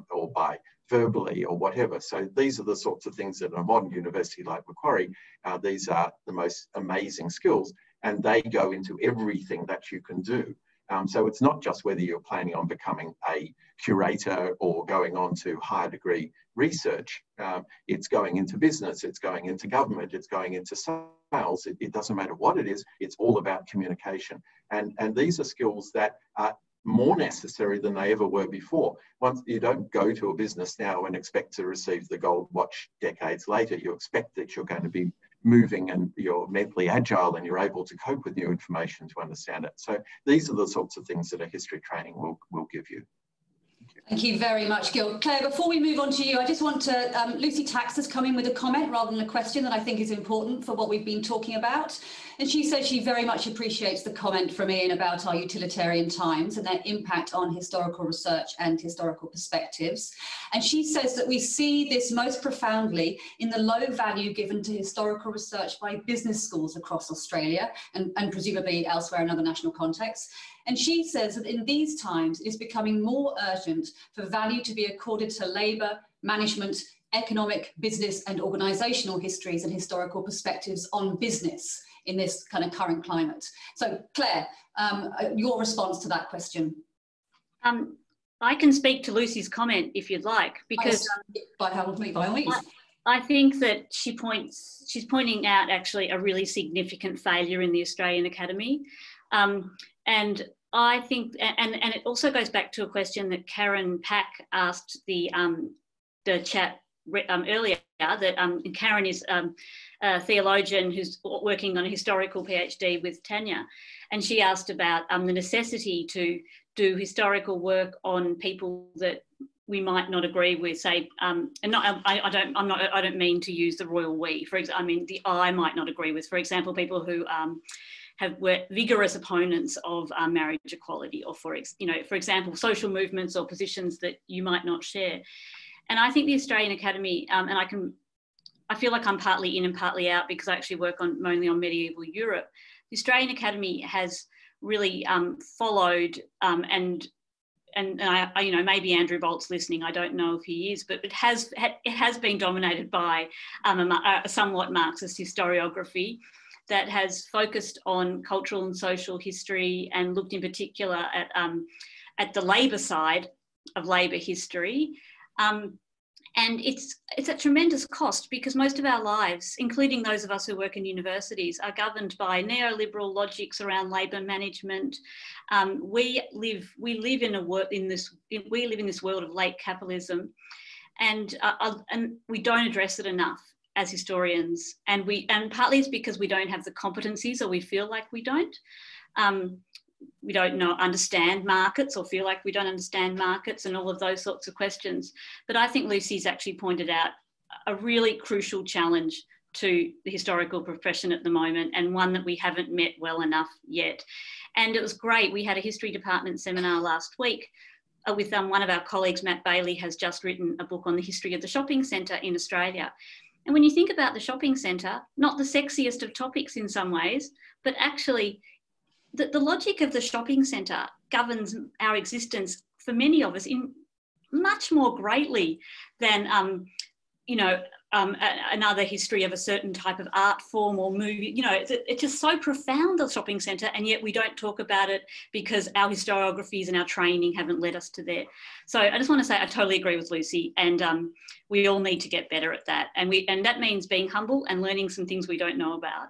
or by verbally or whatever. So these are the sorts of things that in a modern university like Macquarie, these are the most amazing skills and they go into everything that you can do. So it's not just whether you're planning on becoming a curator or going on to higher degree research. It's going into business, it's going into government, it's going into sales. It doesn't matter what it is, it's all about communication. And these are skills that are more necessary than they ever were before. Once you don't go to a business now and expect to receive the gold watch decades later, you expect that you're going to be moving and you're mentally agile and you're able to cope with new information to understand it. So these are the sorts of things that a history training will give you. Thank you very much, Gil. Clare, before we move on to you, I just want to, Lucy Tax has come in with a comment rather than a question that I think is important for what we've been talking about. And she says she very much appreciates the comment from Ian about our utilitarian times and their impact on historical research and historical perspectives. And she says that we see this most profoundly in the low value given to historical research by business schools across Australia and presumably elsewhere in other national contexts. And she says that in these times, it is becoming more urgent for value to be accorded to labour, management, economic, business and organisational histories and historical perspectives on business in this kind of current climate. So Clare, your response to that question. I can speak to Lucy's comment if you'd like, because I think that she's pointing out actually a really significant failure in the Australian Academy. And I think, and it also goes back to a question that Karen Pack asked the chat earlier, that Karen is a theologian who's working on a historical PhD with Tanya, and she asked about the necessity to do historical work on people that we might not agree with, say, and not, I don't mean to use the royal we, for example, I mean the I might not agree with, for example, people who were vigorous opponents of marriage equality, or for example, social movements or positions that you might not share. And I think the Australian Academy, and I feel like I'm partly in and partly out because I actually work on mainly on medieval Europe. The Australian Academy has really followed and I, you know, maybe Andrew Bolt's listening, I don't know if he is, but it has been dominated by a somewhat Marxist historiography that has focused on cultural and social history and looked in particular at the labour side of labour history. And it's at tremendous cost, because most of our lives, including those of us who work in universities, are governed by neoliberal logics around labour management. We live in this world of late capitalism, and we don't address it enough as historians, and partly it's because we don't have the competencies, or we feel like we don't. We don't understand markets, or feel like we don't understand markets, and all of those sorts of questions. But I think Lucy's actually pointed out a really crucial challenge to the historical profession at the moment, and one that we haven't met well enough yet. And it was great. We had a history department seminar last week with one of our colleagues, Matt Bailey, has just written a book on the history of the shopping centre in Australia. And when you think about the shopping centre, not the sexiest of topics in some ways, but actually the logic of the shopping centre governs our existence for many of us in much more greatly than, another history of a certain type of art form or movie. You know, it's just so profound, the shopping centre, and yet we don't talk about it because our historiographies and our training haven't led us to there. So I just want to say I totally agree with Lucy, and we all need to get better at that. And that means being humble and learning some things we don't know about.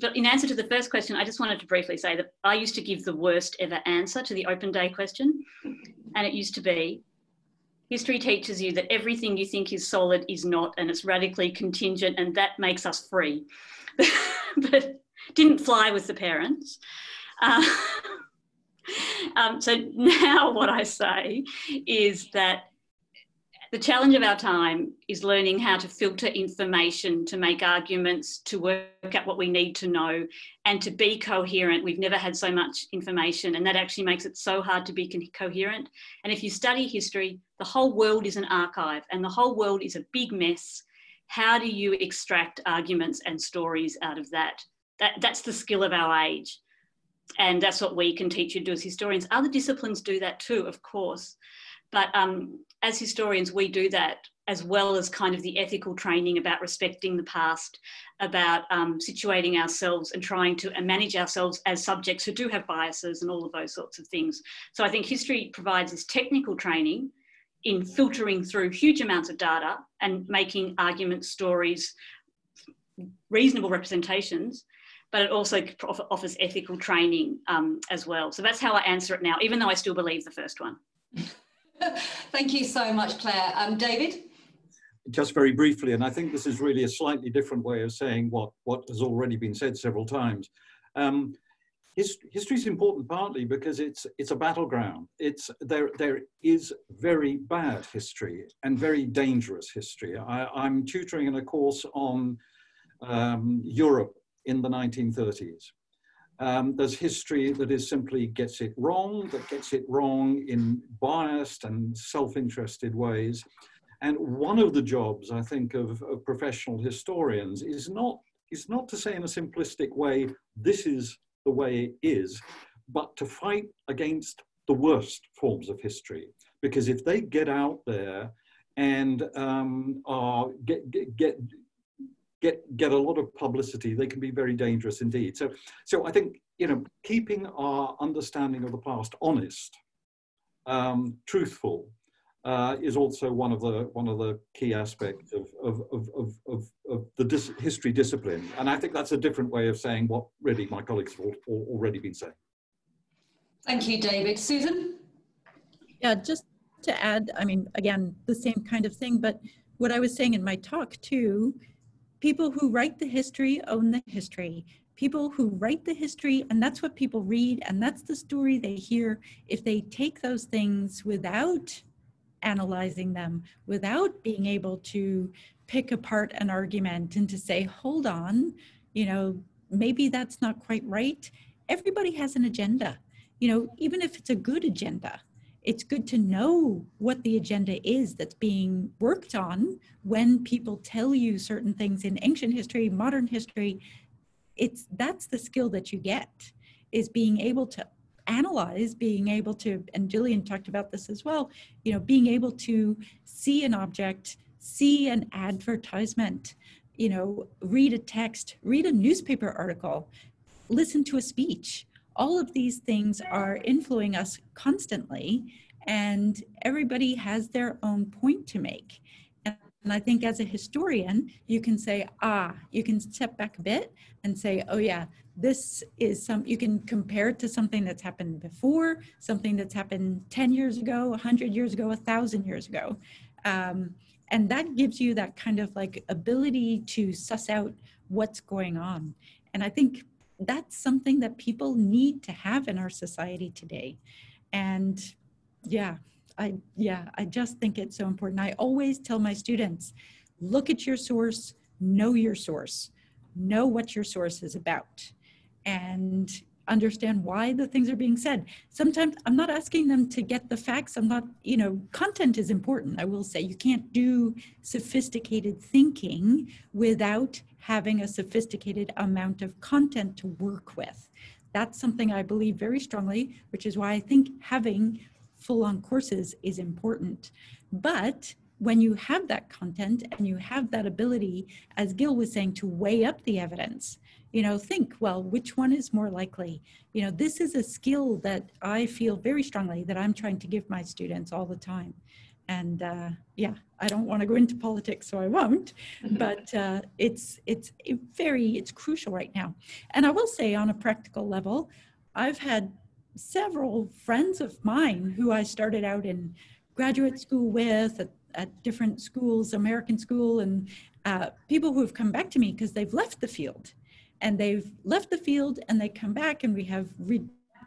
But in answer to the first question, I just wanted to briefly say that I used to give the worst ever answer to the open day question, and it used to be, history teaches you that everything you think is solid is not, and it's radically contingent, and that makes us free. But didn't fly with the parents. So now what I say is that the challenge of our time is learning how to filter information, to make arguments, to work out what we need to know, and to be coherent. We've never had so much information, and that actually makes it so hard to be coherent. And if you study history, the whole world is an archive, and the whole world is a big mess. How do you extract arguments and stories out of that? That's the skill of our age, and that's what we can teach you to do as historians. Other disciplines do that too, of course. But as historians, we do that, as well as kind of the ethical training about respecting the past, about situating ourselves and trying to manage ourselves as subjects who do have biases and all of those sorts of things. So I think history provides this technical training in filtering through huge amounts of data and making arguments, stories, reasonable representations, but it also offers ethical training as well. So that's how I answer it now, even though I still believe the first one. Thank you so much, Clare. David? Just very briefly, and I think this is really a slightly different way of saying what has already been said several times. History is important partly because it's a battleground. There is very bad history and very dangerous history. I'm tutoring in a course on Europe in the 1930s. There's history that is simply gets it wrong in biased and self-interested ways. And one of the jobs, I think, of professional historians is not to say in a simplistic way, this is the way it is, but to fight against the worst forms of history. Because if they get out there and get a lot of publicity, they can be very dangerous indeed. So I think, you know, keeping our understanding of the past honest, truthful, is also one of the key aspects of the history discipline, and I think that's a different way of saying what really my colleagues have already been saying. Thank you, David. Susan? Yeah, just to add, I mean, again, the same kind of thing, but what I was saying in my talk too, people who write the history own the history. People who write the history, and that's what people read, and that's the story they hear. If they take those things without analyzing them, without being able to pick apart an argument and to say, hold on, you know, maybe that's not quite right. Everybody has an agenda, you know, even if it's a good agenda. It's good to know what the agenda is that's being worked on. When people tell you certain things in ancient history, modern history, that's the skill that you get, is being able to analyze, being able to, and Gillian talked about this as well, you know, being able to see an object, see an advertisement, you know, read a text, read a newspaper article, listen to a speech. All of these things are influencing us constantly, and everybody has their own point to make. And I think as a historian, you can say, you can step back a bit and say, oh yeah, this is you can compare it to something that's happened before, something that's happened 10 years ago, 100 years ago, 1,000 years ago. And that gives you that kind of like ability to suss out what's going on. And I think that's something that people need to have in our society today. And yeah. I just think it's so important. I always tell my students, look at your source, know what your source is about, and understand why the things are being said. Sometimes I'm not asking them to get the facts. I'm not, you know, content is important. I will say you can't do sophisticated thinking without having a sophisticated amount of content to work with. That's something I believe very strongly, which is why I think having full-on courses is important. But when you have that content and you have that ability, as Gil was saying, to weigh up the evidence, you know, think, well, which one is more likely? You know, this is a skill that I feel very strongly that I'm trying to give my students all the time. And yeah, I don't want to go into politics, so I won't, but it's crucial right now. And I will say on a practical level, I've had several friends of mine who I started out in graduate school with at different schools, American school, and people who have come back to me because they've left the field. And they've left the field and they come back and we have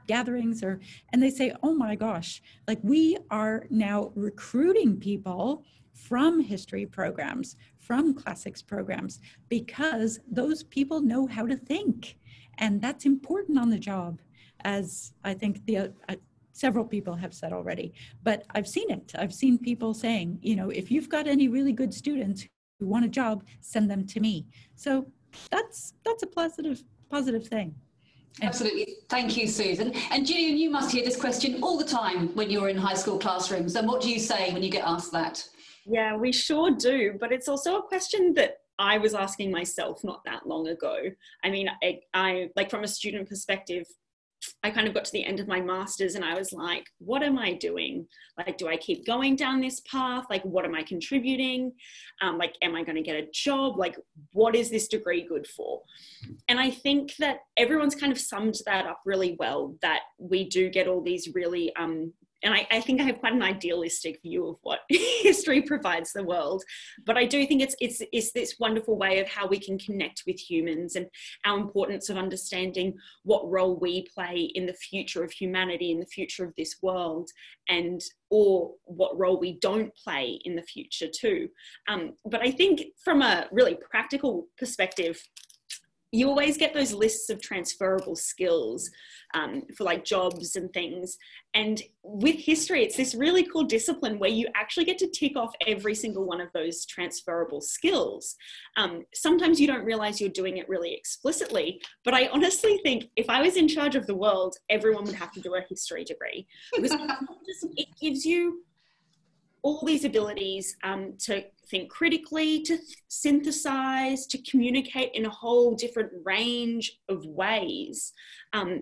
gatherings and they say, oh my gosh, like we are now recruiting people from history programs, from classics programs, because those people know how to think. And that's important on the job. As I think several people have said already, but I've seen it. I've seen people saying, you know, if you've got any really good students who want a job, send them to me. So that's a positive thing. Absolutely. Thank you, Susan. And Gillian, you must hear this question all the time when you're in high school classrooms. And what do you say when you get asked that? Yeah, we sure do. But it's also a question that I was asking myself not that long ago. I mean, I like from a student perspective, I kind of got to the end of my master's and I was like, what am I doing? Like, do I keep going down this path? Like, what am I contributing? Like, am I going to get a job? Like, what is this degree good for? And I think that everyone's kind of summed that up really well, that we do get all these really And I think I have quite an idealistic view of what history provides the world. But I do think it's this wonderful way of how we can connect with humans and our importance of understanding what role we play in the future of humanity, in the future of this world, and or what role we don't play in the future too. But I think from a really practical perspective, you always get those lists of transferable skills for like jobs and things. And with history, it's this really cool discipline where you actually get to tick off every single one of those transferable skills. Sometimes you don't realize you're doing it really explicitly, but I honestly think if I was in charge of the world, everyone would have to do a history degree. Because it gives you all these abilities to think critically, to synthesize, to communicate in a whole different range of ways,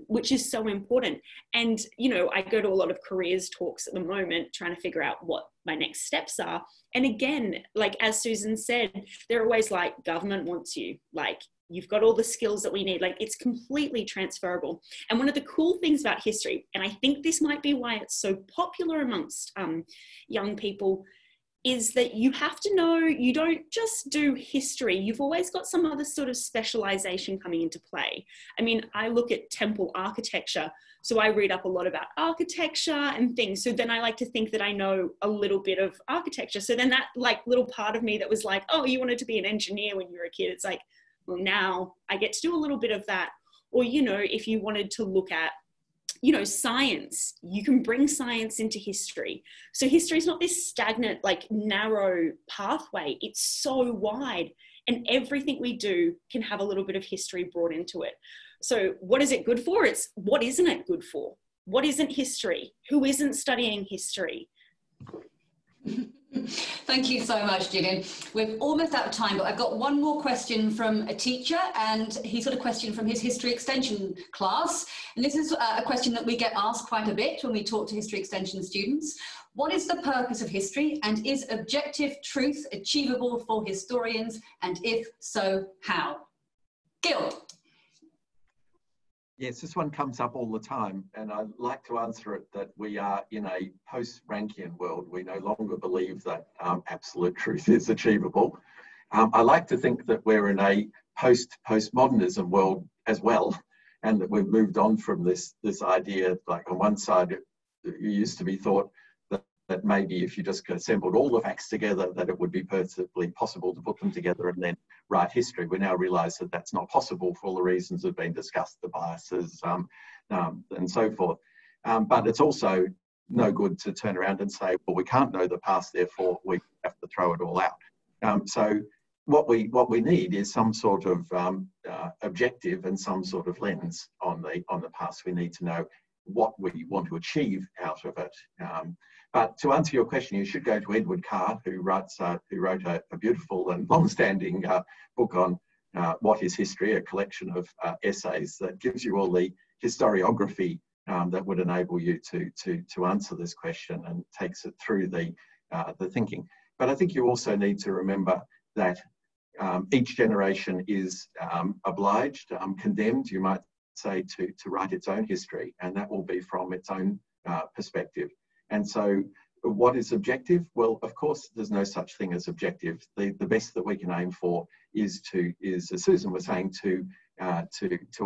which is so important. And, you know, I go to a lot of careers talks at the moment, trying to figure out what my next steps are. And again, like, as Susan said, they're always like, government wants you, like, you've got all the skills that we need, like it's completely transferable. And one of the cool things about history, and I think this might be why it's so popular amongst young people, is that you have to know you don't just do history, you've always got some other sort of specialization coming into play. I mean, I look at temple architecture, so I read up a lot about architecture and things. So then I like to think that I know a little bit of architecture. So then that like little part of me that was like, oh, you wanted to be an engineer when you were a kid, it's like, well, now I get to do a little bit of that. Or, you know, if you wanted to look at, you know, science, you can bring science into history. So history is not this stagnant, like narrow pathway. It's so wide, and everything we do can have a little bit of history brought into it. So what is it good for? It's what isn't it good for? What isn't history? Who isn't studying history? Thank you so much, Gillian. We're almost out of time, but I've got one more question from a teacher, and he's got a question from his history extension class. And this is a question that we get asked quite a bit when we talk to history extension students. What is the purpose of history, and is objective truth achievable for historians? And if so, how? Gil. Yes, this one comes up all the time, and I'd like to answer it that we are in a post-Rankian world. We no longer believe that absolute truth is achievable. I like to think that we're in a post-postmodernism world as well, and that we've moved on from this idea, like on one side, it used to be thought that maybe if you just assembled all the facts together, that it would be perfectly possible to put them together and then write history. We now realise that that's not possible for all the reasons that have been discussed, the biases and so forth. But it's also no good to turn around and say, well, we can't know the past, therefore we have to throw it all out. So what we need is some sort of objective and some sort of lens on the past. We need to know what we want to achieve out of it. But to answer your question, you should go to Edward Carr, who wrote a beautiful and long-standing book on what is history, a collection of essays that gives you all the historiography that would enable you to answer this question, and takes it through the thinking. But I think you also need to remember that each generation is obliged, condemned, you might say, to write its own history, and that will be from its own perspective. And so what is objective? Well, of course, there's no such thing as objective. The best that we can aim for is, as Susan was saying, to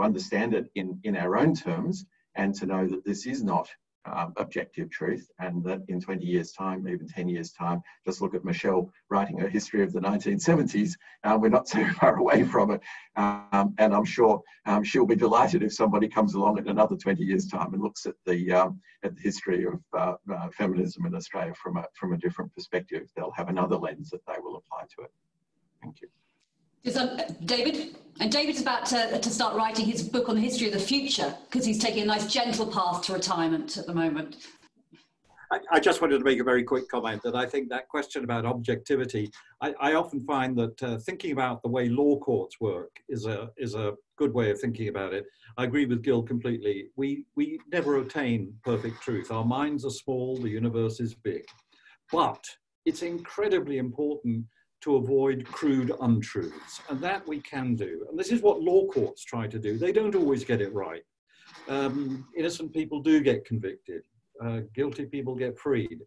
understand it in our own terms, and to know that this is not objective truth, and that in 20 years' time, even 10 years' time, just look at Michelle writing her history of the 1970s. We're not so far away from it, and I'm sure she'll be delighted if somebody comes along in another 20 years' time and looks at the history of feminism in Australia from a different perspective. They'll have another lens that they will apply to it. Thank you. David's about to start writing his book on the history of the future, because he's taking a nice gentle path to retirement at the moment. I just wanted to make a very quick comment that I think that question about objectivity, I often find that thinking about the way law courts work is a good way of thinking about it. I agree with Gil completely. We never attain perfect truth. Our minds are small, the universe is big. But it's incredibly important to avoid crude untruths, and that we can do. And this is what law courts try to do. They don't always get it right. Innocent people do get convicted. guilty people get freed.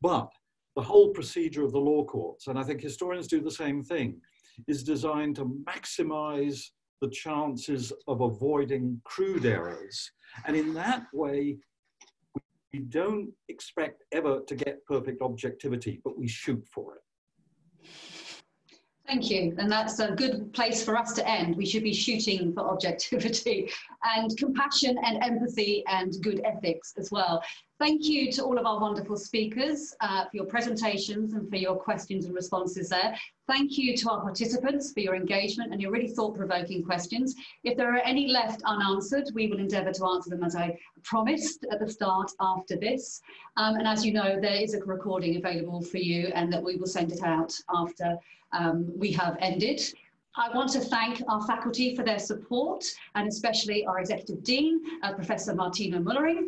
But the whole procedure of the law courts, and I think historians do the same thing, is designed to maximize the chances of avoiding crude errors. And in that way, we don't expect ever to get perfect objectivity, but we shoot for it. Thank you. And that's a good place for us to end. We should be shooting for objectivity and compassion and empathy and good ethics as well. Thank you to all of our wonderful speakers for your presentations and for your questions and responses there. Thank you to our participants for your engagement and your really thought-provoking questions. If there are any left unanswered, we will endeavour to answer them as I promised at the start after this. And as you know, there is a recording available for you, and that we will send it out after we have ended. I want to thank our faculty for their support, and especially our Executive Dean, Professor Martina Mullering.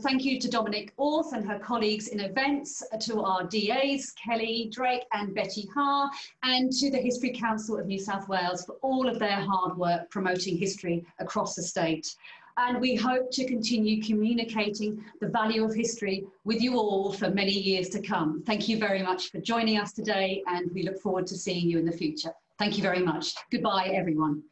Thank you to Dominic Orth and her colleagues in events, to our DAs, Kelly Drake and Betty Haar, and to the History Council of New South Wales for all of their hard work promoting history across the state. And we hope to continue communicating the value of history with you all for many years to come. Thank you very much for joining us today, and we look forward to seeing you in the future. Thank you very much. Goodbye, everyone.